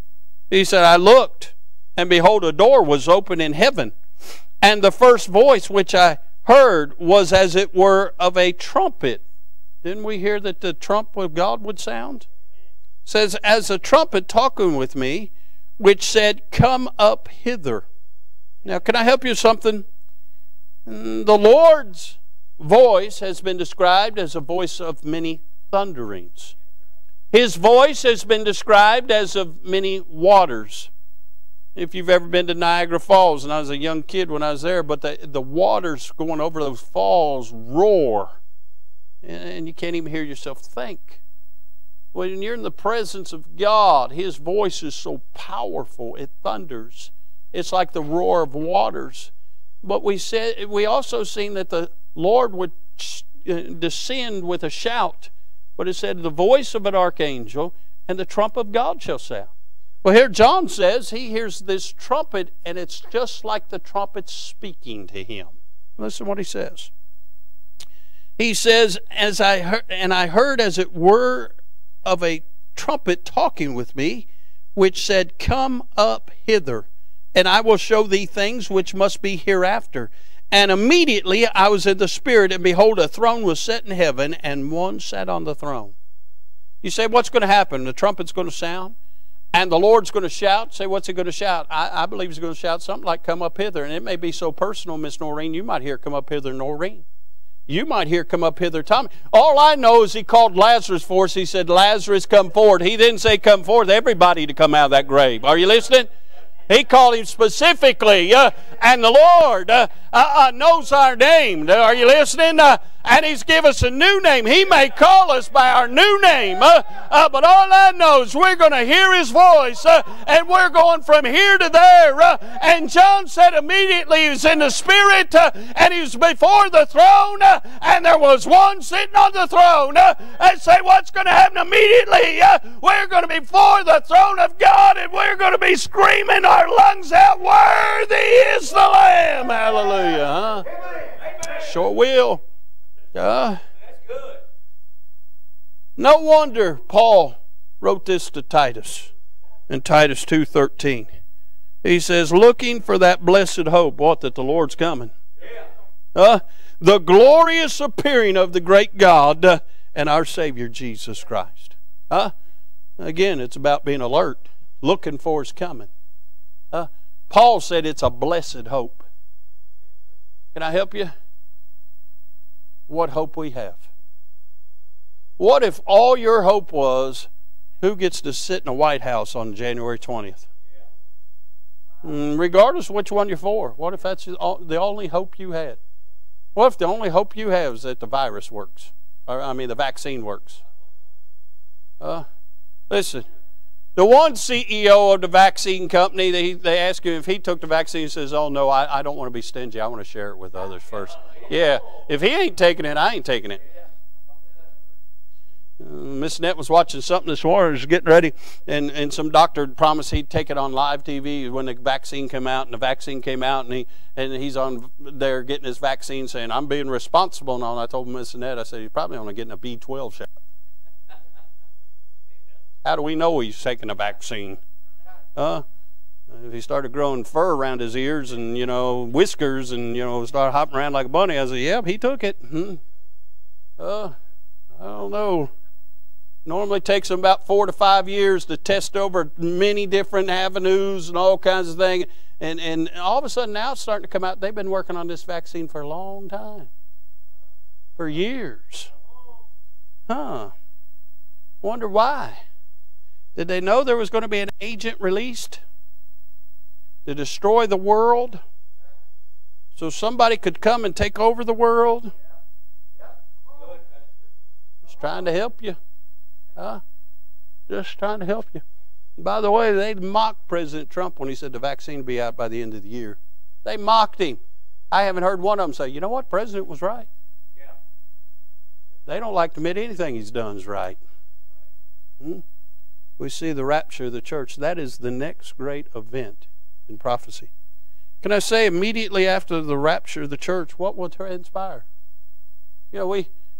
he said, "I looked, and behold, a door was open in heaven. And the first voice which I heard was as it were of a trumpet." Didn't we hear that the trump of God would sound? It says, "As a trumpet talking with me, which said, Come up hither." Now, can I help you something? The Lord's voice has been described as a voice of many thunderings. His voice has been described as of many waters. If you've ever been to Niagara Falls, and I was a young kid when I was there, but the waters going over those falls roar, and you can't even hear yourself think. When you're in the presence of God, His voice is so powerful, it thunders. It's like the roar of waters. But we also seen that the Lord would descend with a shout, but it said, "The voice of an archangel and the trump of God shall sound." Well, here John says he hears this trumpet, and it's just like the trumpet speaking to him. Listen to what he says. He says, "As I heard, and I heard as it were of a trumpet talking with me, which said, Come up hither, and I will show thee things which must be hereafter. And immediately I was in the Spirit, and behold, a throne was set in heaven, and one sat on the throne." You say, what's going to happen? The trumpet's going to sound, and the Lord's going to shout. Say, what's He going to shout? I believe He's going to shout something like, "Come up hither." And it may be so personal, Miss Noreen, you might hear, "Come up hither, Noreen." You might hear, "Come up hither, Tommy." All I know is He called Lazarus for us. He said, "Lazarus, come forward." He didn't say, "Come forth, everybody to come out of that grave." Are you listening? He called him specifically, and the Lord knows our name. Are you listening? And He's given us a new name. He may call us by our new name, but all I know is we're going to hear His voice, and we're going from here to there. And John said immediately He was in the Spirit, and He was before the throne, and there was one sitting on the throne. And say, what's going to happen immediately? We're going to be before the throne of God, and we're going to be screaming our lungs out, "Worthy is the Lamb." Hallelujah. Huh? Sure will. That's good. No wonder Paul wrote this to Titus in Titus 2:13. He says, "Looking for that blessed hope," what, that the Lord's coming, "the glorious appearing of the great God and our Savior Jesus Christ." Again, it's about being alert, looking for His coming. Paul said it's a blessed hope. Can I help you? What hope we have. What if all your hope was who gets to sit in the White House on January 20th? Regardless of which one you're for, what if that's the only hope you had? What if the only hope you have is that the virus works? Or, I mean, the vaccine works? Listen, the one CEO of the vaccine company, they ask him if he took the vaccine, he says, "Oh, no, I don't want to be stingy. I want to share it with others first." Yeah, if he ain't taking it, I ain't taking it. Miss Nett was watching something this morning, was getting ready, and some doctor promised he'd take it on live TV when the vaccine came out, and the vaccine came out, and he's on there getting his vaccine saying, "I'm being responsible." And all. I told Miss Nett, I said, "He's probably only getting a B12 shot." How do we know he's taking a vaccine? If he started growing fur around his ears and, you know, whiskers and, you know, started hopping around like a bunny, I said, "Yep, he took it." I don't know. Normally takes them about 4 to 5 years to test over many different avenues and all kinds of things. And all of a sudden now it's starting to come out. They've been working on this vaccine for a long time. For years. Huh. Wonder why. Did they know there was going to be an agent released to destroy the world? So somebody could come and take over the world? Just trying to help you. Huh? Just trying to help you. By the way, they mocked President Trump when he said the vaccine would be out by the end of the year. They mocked him. I haven't heard one of them say, you know what, President was right. Yeah. They don't like to admit anything he's done is right. Hmm? We see the rapture of the church. That is the next great event in prophecy. Can I say immediately after the rapture of the church, what will transpire? You know,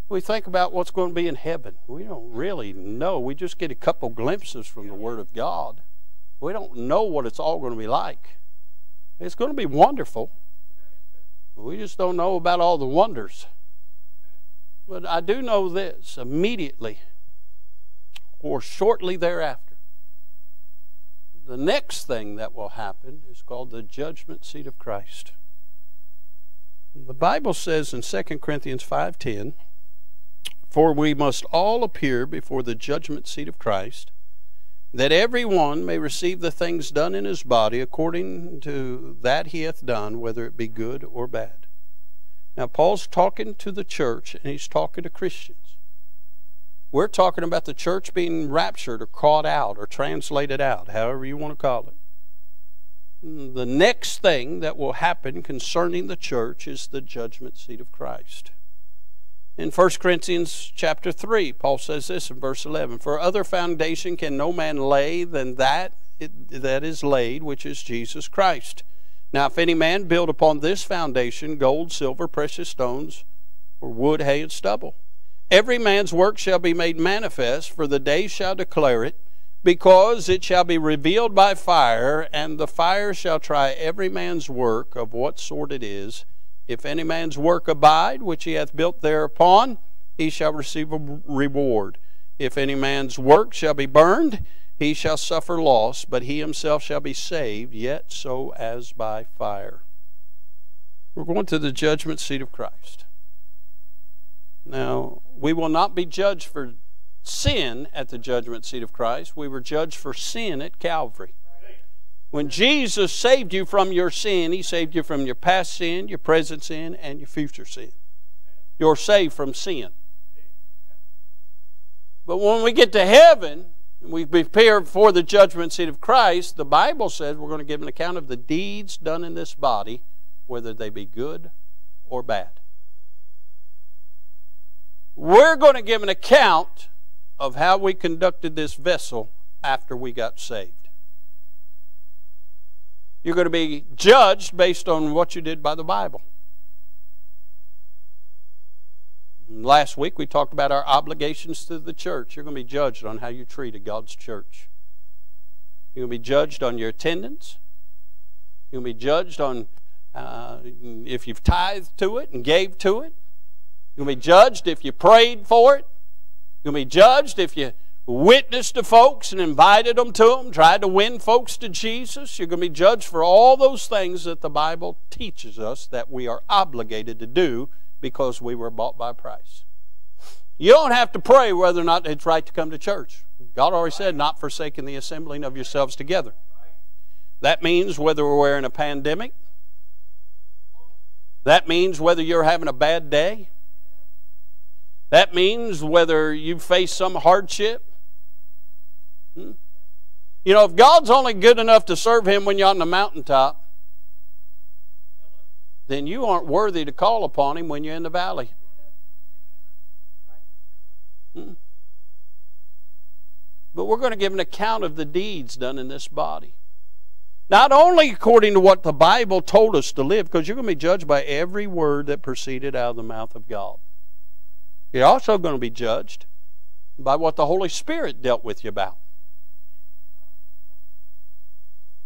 we think about what's going to be in heaven. We don't really know. We just get a couple glimpses from the Word of God. We don't know what it's all going to be like. It's going to be wonderful. We just don't know about all the wonders. But I do know this, immediately or shortly thereafter, the next thing that will happen is called the judgment seat of Christ. The Bible says in 2 Corinthians 5:10, for we must all appear before the judgment seat of Christ, that every one may receive the things done in his body according to that he hath done, whether it be good or bad. Now, Paul's talking to the church, and he's talking to Christians. We're talking about the church being raptured or caught out or translated out, however you want to call it. The next thing that will happen concerning the church is the judgment seat of Christ. In 1 Corinthians chapter 3, Paul says this in verse 11, for other foundation can no man lay than that is laid, which is Jesus Christ. Now if any man build upon this foundation gold, silver, precious stones, or wood, hay, and stubble, every man's work shall be made manifest, for the day shall declare it, because it shall be revealed by fire, and the fire shall try every man's work of what sort it is. If any man's work abide, which he hath built thereupon, he shall receive a reward. If any man's work shall be burned, he shall suffer loss, but he himself shall be saved, yet so as by fire. We're going to the judgment seat of Christ. Now, we will not be judged for sin at the judgment seat of Christ. We were judged for sin at Calvary. When Jesus saved you from your sin, He saved you from your past sin, your present sin, and your future sin. You're saved from sin. But when we get to heaven, and we prepare for the judgment seat of Christ, the Bible says we're going to give an account of the deeds done in this body, whether they be good or bad. We're going to give an account of how we conducted this vessel after we got saved. You're going to be judged based on what you did by the Bible. Last week we talked about our obligations to the church. You're going to be judged on how you treated God's church. You're going to be judged on your attendance. You're going to be judged on if you've tithed to it and gave to it. You're going to be judged if you prayed for it. You're going to be judged if you witnessed to folks and invited them to them, tried to win folks to Jesus. You're going to be judged for all those things that the Bible teaches us that we are obligated to do because we were bought by a price. You don't have to pray whether or not it's right to come to church. God already said, not forsaking the assembling of yourselves together. That means whether we're in a pandemic. That means whether you're having a bad day. That means whether you face some hardship. You know, if God's only good enough to serve Him when you're on the mountaintop, then you aren't worthy to call upon Him when you're in the valley. But we're going to give an account of the deeds done in this body. Not only according to what the Bible told us to live, because you're going to be judged by every word that proceeded out of the mouth of God. You're also going to be judged by what the Holy Spirit dealt with you about.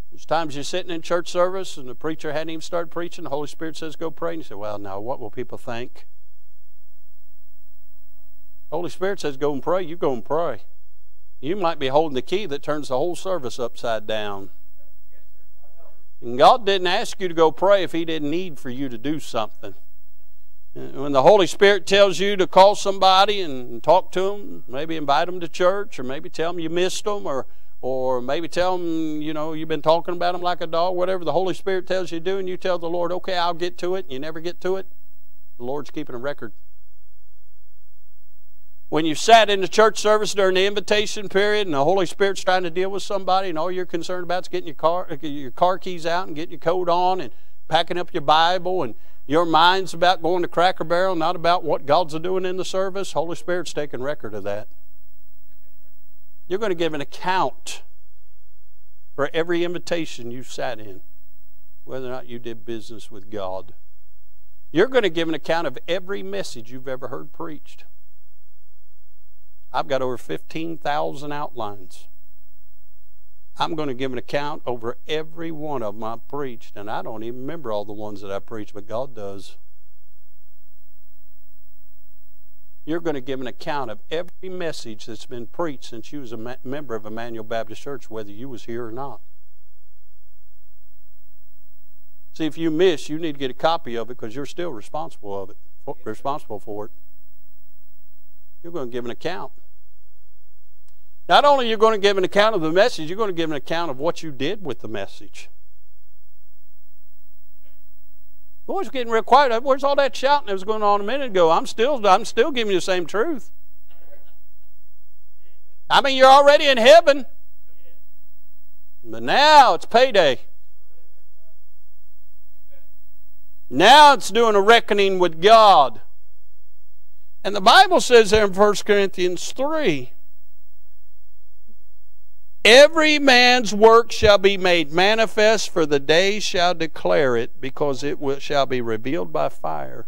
There's times you're sitting in church service and the preacher hadn't even started preaching. The Holy Spirit says, go pray. And you say, well, now, what will people think? Holy Spirit says go and pray, you go and pray. You might be holding the key that turns the whole service upside down. And God didn't ask you to go pray if He didn't need for you to do something. When the Holy Spirit tells you to call somebody and talk to them, maybe invite them to church, or maybe tell them you missed them, or maybe tell them, you know, you've been talking about them like a dog, whatever the Holy Spirit tells you to do, and you tell the Lord, okay, I'll get to it, and you never get to it, the Lord's keeping a record. When you've sat in the church service during the invitation period and the Holy Spirit's trying to deal with somebody and all you're concerned about is getting your car keys out and getting your coat on and packing up your Bible and your mind's about going to Cracker Barrel, not about what God's doing in the service, Holy Spirit's taking record of that. You're going to give an account for every invitation you sat in, whether or not you did business with God. You're going to give an account of every message you've ever heard preached. I've got over 15,000 outlines. I'm going to give an account over every one of them I preached, and I don't even remember all the ones that I preached, but God does. You're going to give an account of every message that's been preached since you was a member of Immanuel Baptist Church, whether you was here or not. See, if you miss, you need to get a copy of it because you're still responsible for it. You're going to give an account. Not only are you going to give an account of the message, you're going to give an account of what you did with the message. Boy, it's getting real quiet. Where's all that shouting that was going on a minute ago? I'm still giving you the same truth. I mean, you're already in heaven. But now it's payday. Now it's doing a reckoning with God. And the Bible says there in 1 Corinthians 3, every man's work shall be made manifest, for the day shall declare it, because it shall be revealed by fire.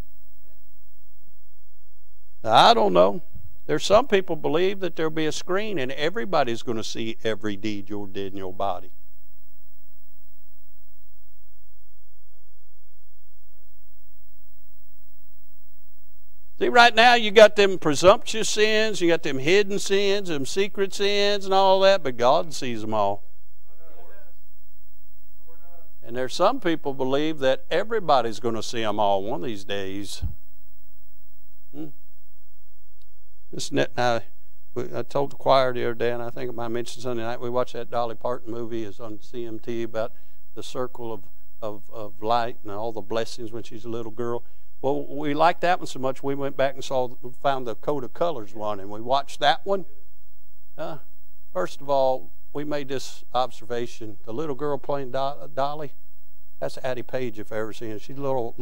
Now, I don't know. There's some people believe that there'll be a screen and everybody's going to see every deed you did in your body. See, right now you got them presumptuous sins, you got them hidden sins, them secret sins and all that, but God sees them all. And there's some people believe that everybody's going to see them all one of these days. I told the choir the other day, and I think I mentioned Sunday night, we watched that Dolly Parton movie is on CMT about the circle of light and all the blessings when she's a little girl. Well, we liked that one so much, we went back and found the Code of Colors one, and we watched that one. First of all, we made this observation. The little girl playing Dolly, that's Addie Page if I've ever seen her. She's a little,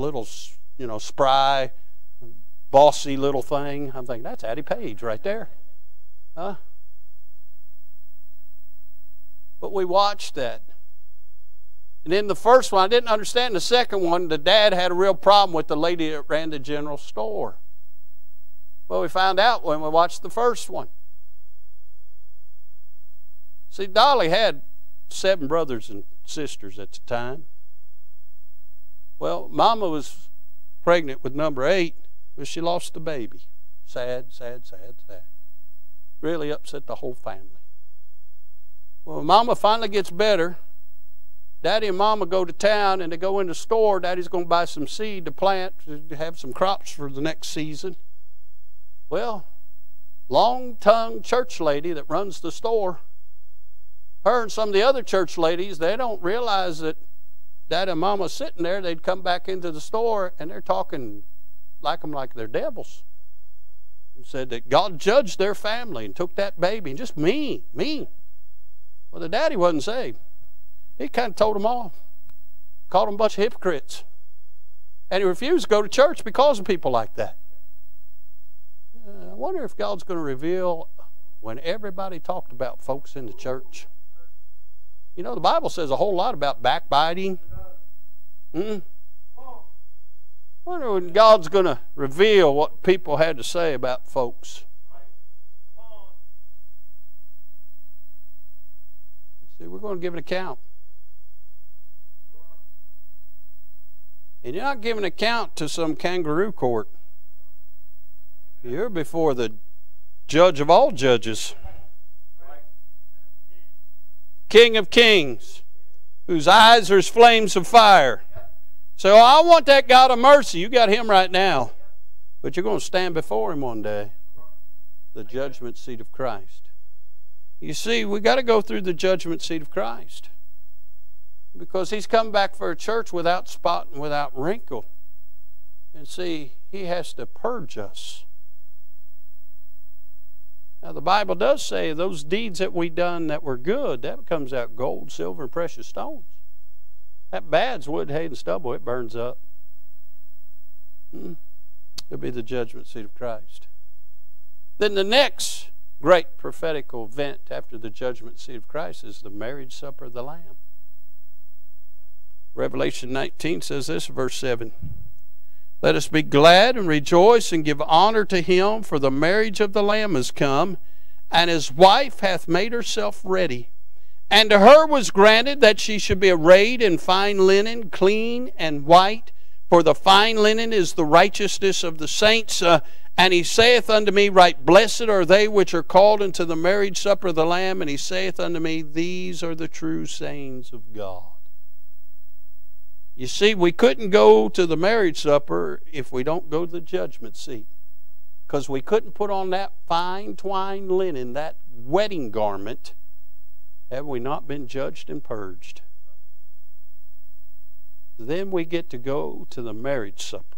you know, spry, bossy little thing. I'm thinking, that's Addie Page right there. But we watched that. And in the first one, I didn't understand the second one. The dad had a real problem with the lady that ran the general store. Well, we found out when we watched the first one. See, Dolly had 7 brothers and sisters at the time. Well, Mama was pregnant with number 8, but she lost the baby. Sad, sad, sad, sad. Really upset the whole family. Well, when Mama finally gets better, Daddy and Mama go to town, and they go in the store. Daddy's going to buy some seed to plant to have some crops for the next season. Well, long-tongued church lady that runs the store, her and some of the other church ladies, they don't realize that Daddy and Mama's sitting there. They'd come back into the store, and they're talking like them like they're devils. And said that God judged their family and took that baby, and just mean, mean. Well, the daddy wasn't saved. He kind of told them off, called them a bunch of hypocrites. And he refused to go to church because of people like that. I wonder if God's going to reveal when everybody talked about folks in the church. You know, the Bible says a whole lot about backbiting. I wonder when God's going to reveal what people had to say about folks. See, we're going to give an account. And you're not giving account to some kangaroo court. You're before the Judge of all judges, King of kings, whose eyes are as flames of fire. So I want that God of mercy. You got him right now. But you're going to stand before him one day, the judgment seat of Christ. You see, we got to go through the judgment seat of Christ, because he's come back for a church without spot and without wrinkle. And see, he has to purge us. Now, the Bible does say those deeds that we done that were good, that comes out gold, silver, and precious stones. That bad's wood, hay, and stubble. It burns up. It'll be the judgment seat of Christ. Then the next great prophetical event after the judgment seat of Christ is the marriage supper of the Lamb. Revelation 19 says this, verse 7. Let us be glad and rejoice and give honor to him, for the marriage of the Lamb is come, and his wife hath made herself ready. And to her was granted that she should be arrayed in fine linen, clean and white, for the fine linen is the righteousness of the saints. And he saith unto me, right blessed are they which are called unto the marriage supper of the Lamb. And he saith unto me, these are the true sayings of God. You see, we couldn't go to the marriage supper if we don't go to the judgment seat, because we couldn't put on that fine twined linen, that wedding garment, had we not been judged and purged. Then we get to go to the marriage supper,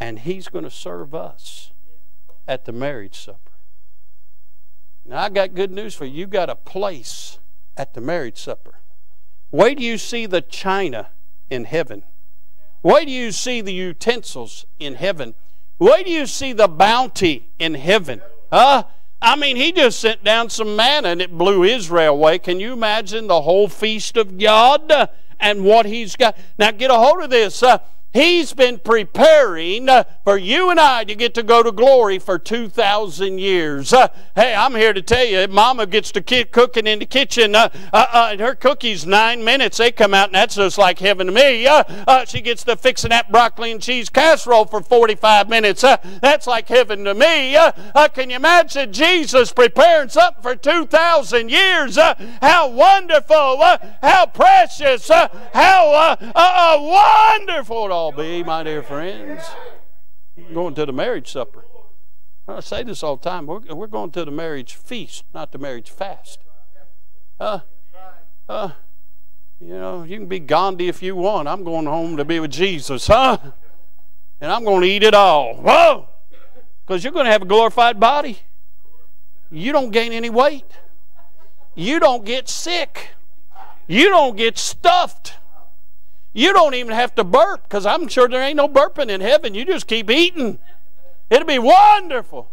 and he's going to serve us at the marriage supper. Now, I got good news for you. You got a place at the marriage supper. Wait till you see the china in heaven. Wait till you see the utensils in heaven. Wait till you see the bounty in heaven. I mean, he just sent down some manna and it blew Israel away. Can you imagine the whole feast of God and what he's got? Now get a hold of this. He's been preparing for you and I to get to go to glory for 2,000 years. Hey, I'm here to tell you, Mama gets to keep cooking in the kitchen. Her cookies, 9 minutes, they come out, and that's just like heaven to me. She gets to fixing that broccoli and cheese casserole for 45 minutes. That's like heaven to me. Can you imagine Jesus preparing something for 2,000 years? How wonderful, how precious, how wonderful it all be, my dear friends. Going to the marriage supper. I say this all the time. We're going to the marriage feast, not the marriage fast. You know, you can be Gandhi if you want. I'm going home to be with Jesus, and I'm going to eat it all. Whoa! Because you're going to have a glorified body. You don't gain any weight. You don't get sick. You don't get stuffed. You don't even have to burp, because I'm sure there ain't no burping in heaven. You just keep eating. It'll be wonderful.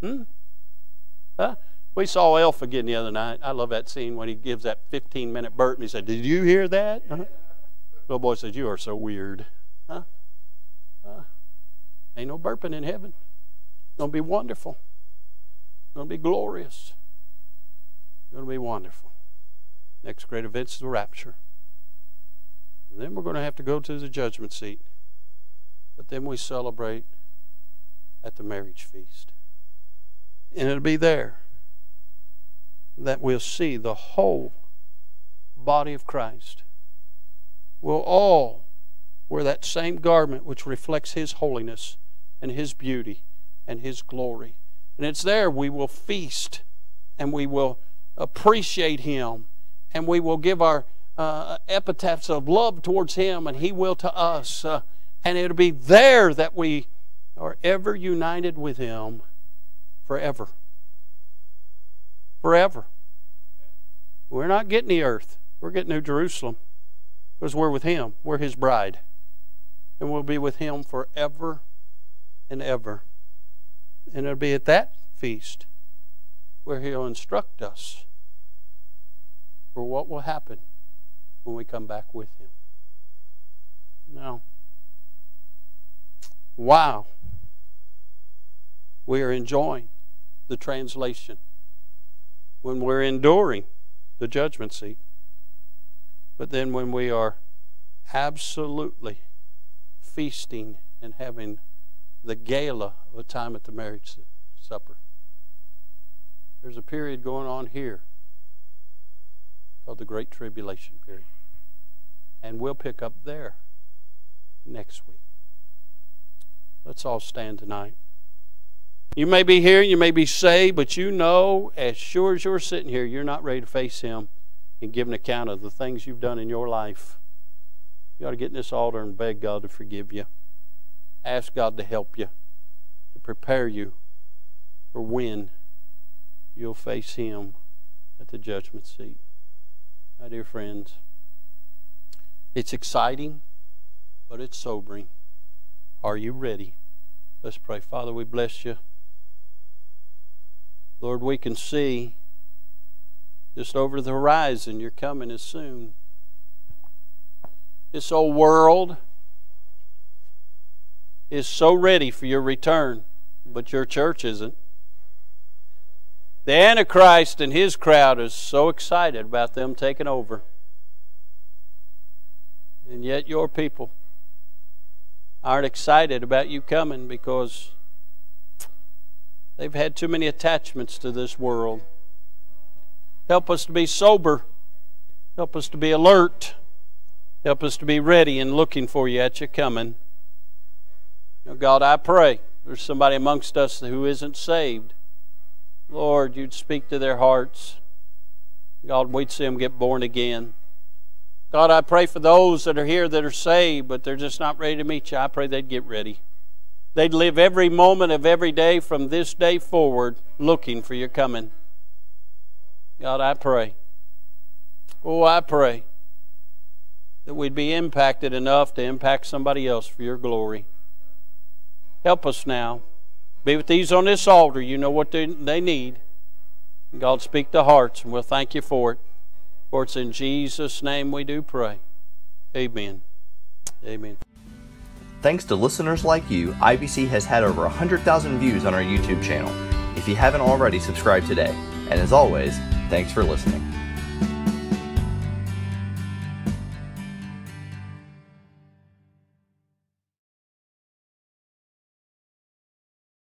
We saw Elf again the other night. I love that scene when he gives that 15-minute burp, and he said, did you hear that? Little boy says, you are so weird. Ain't no burping in heaven. It's going to be wonderful. It's going to be glorious. It's going to be wonderful. Next great event is the rapture. And then we're going to have to go to the judgment seat. But then we celebrate at the marriage feast. And it'll be there that we'll see the whole body of Christ. We'll all wear that same garment which reflects his holiness and his beauty and his glory. And it's there we will feast, and we will appreciate him, and we will give our epitaphs of love towards him, and he will to us, and it'll be there that we are ever united with him forever. Forever. We're not getting the earth. We're getting New Jerusalem, because we're with him. We're his bride, and we'll be with him forever and ever. And it'll be at that feast where he'll instruct us for what will happen when we come back with him. Now, wow, we are enjoying the translation when we're enduring the judgment seat. But then when we are absolutely feasting and having the gala of a time at the marriage seat, Supper. There's a period going on here called the Great Tribulation period. And we'll pick up there next week. Let's all stand tonight. You may be here, you may be saved, but you know as sure as you're sitting here, you're not ready to face Him and give an account of the things you've done in your life. You ought to get in this altar and beg God to forgive you. Ask God to help you, to prepare you for when you'll face Him at the judgment seat. My dear friends, it's exciting, but it's sobering. Are you ready? Let's pray. Father, we bless you. Lord, we can see just over the horizon, you're coming as soon. This old world is so ready for your return, but your church isn't. The Antichrist and his crowd is so excited about them taking over. And yet your people aren't excited about you coming because they've had too many attachments to this world. Help us to be sober. Help us to be alert. Help us to be ready and looking for you at your coming. Now, God, I pray there's somebody amongst us who isn't saved. Lord, you'd speak to their hearts. God, we'd see them get born again. God, I pray for those that are here that are saved, but they're just not ready to meet you. I pray they'd get ready. They'd live every moment of every day from this day forward looking for your coming. God, I pray. Oh, I pray that we'd be impacted enough to impact somebody else for your glory. Help us now. Be with these on this altar. You know what they need. And God, speak to hearts, and we'll thank you for it. For it's in Jesus' name we do pray. Amen. Amen. Thanks to listeners like you, IBC has had over 100,000 views on our YouTube channel. If you haven't already, subscribe today. And as always, thanks for listening.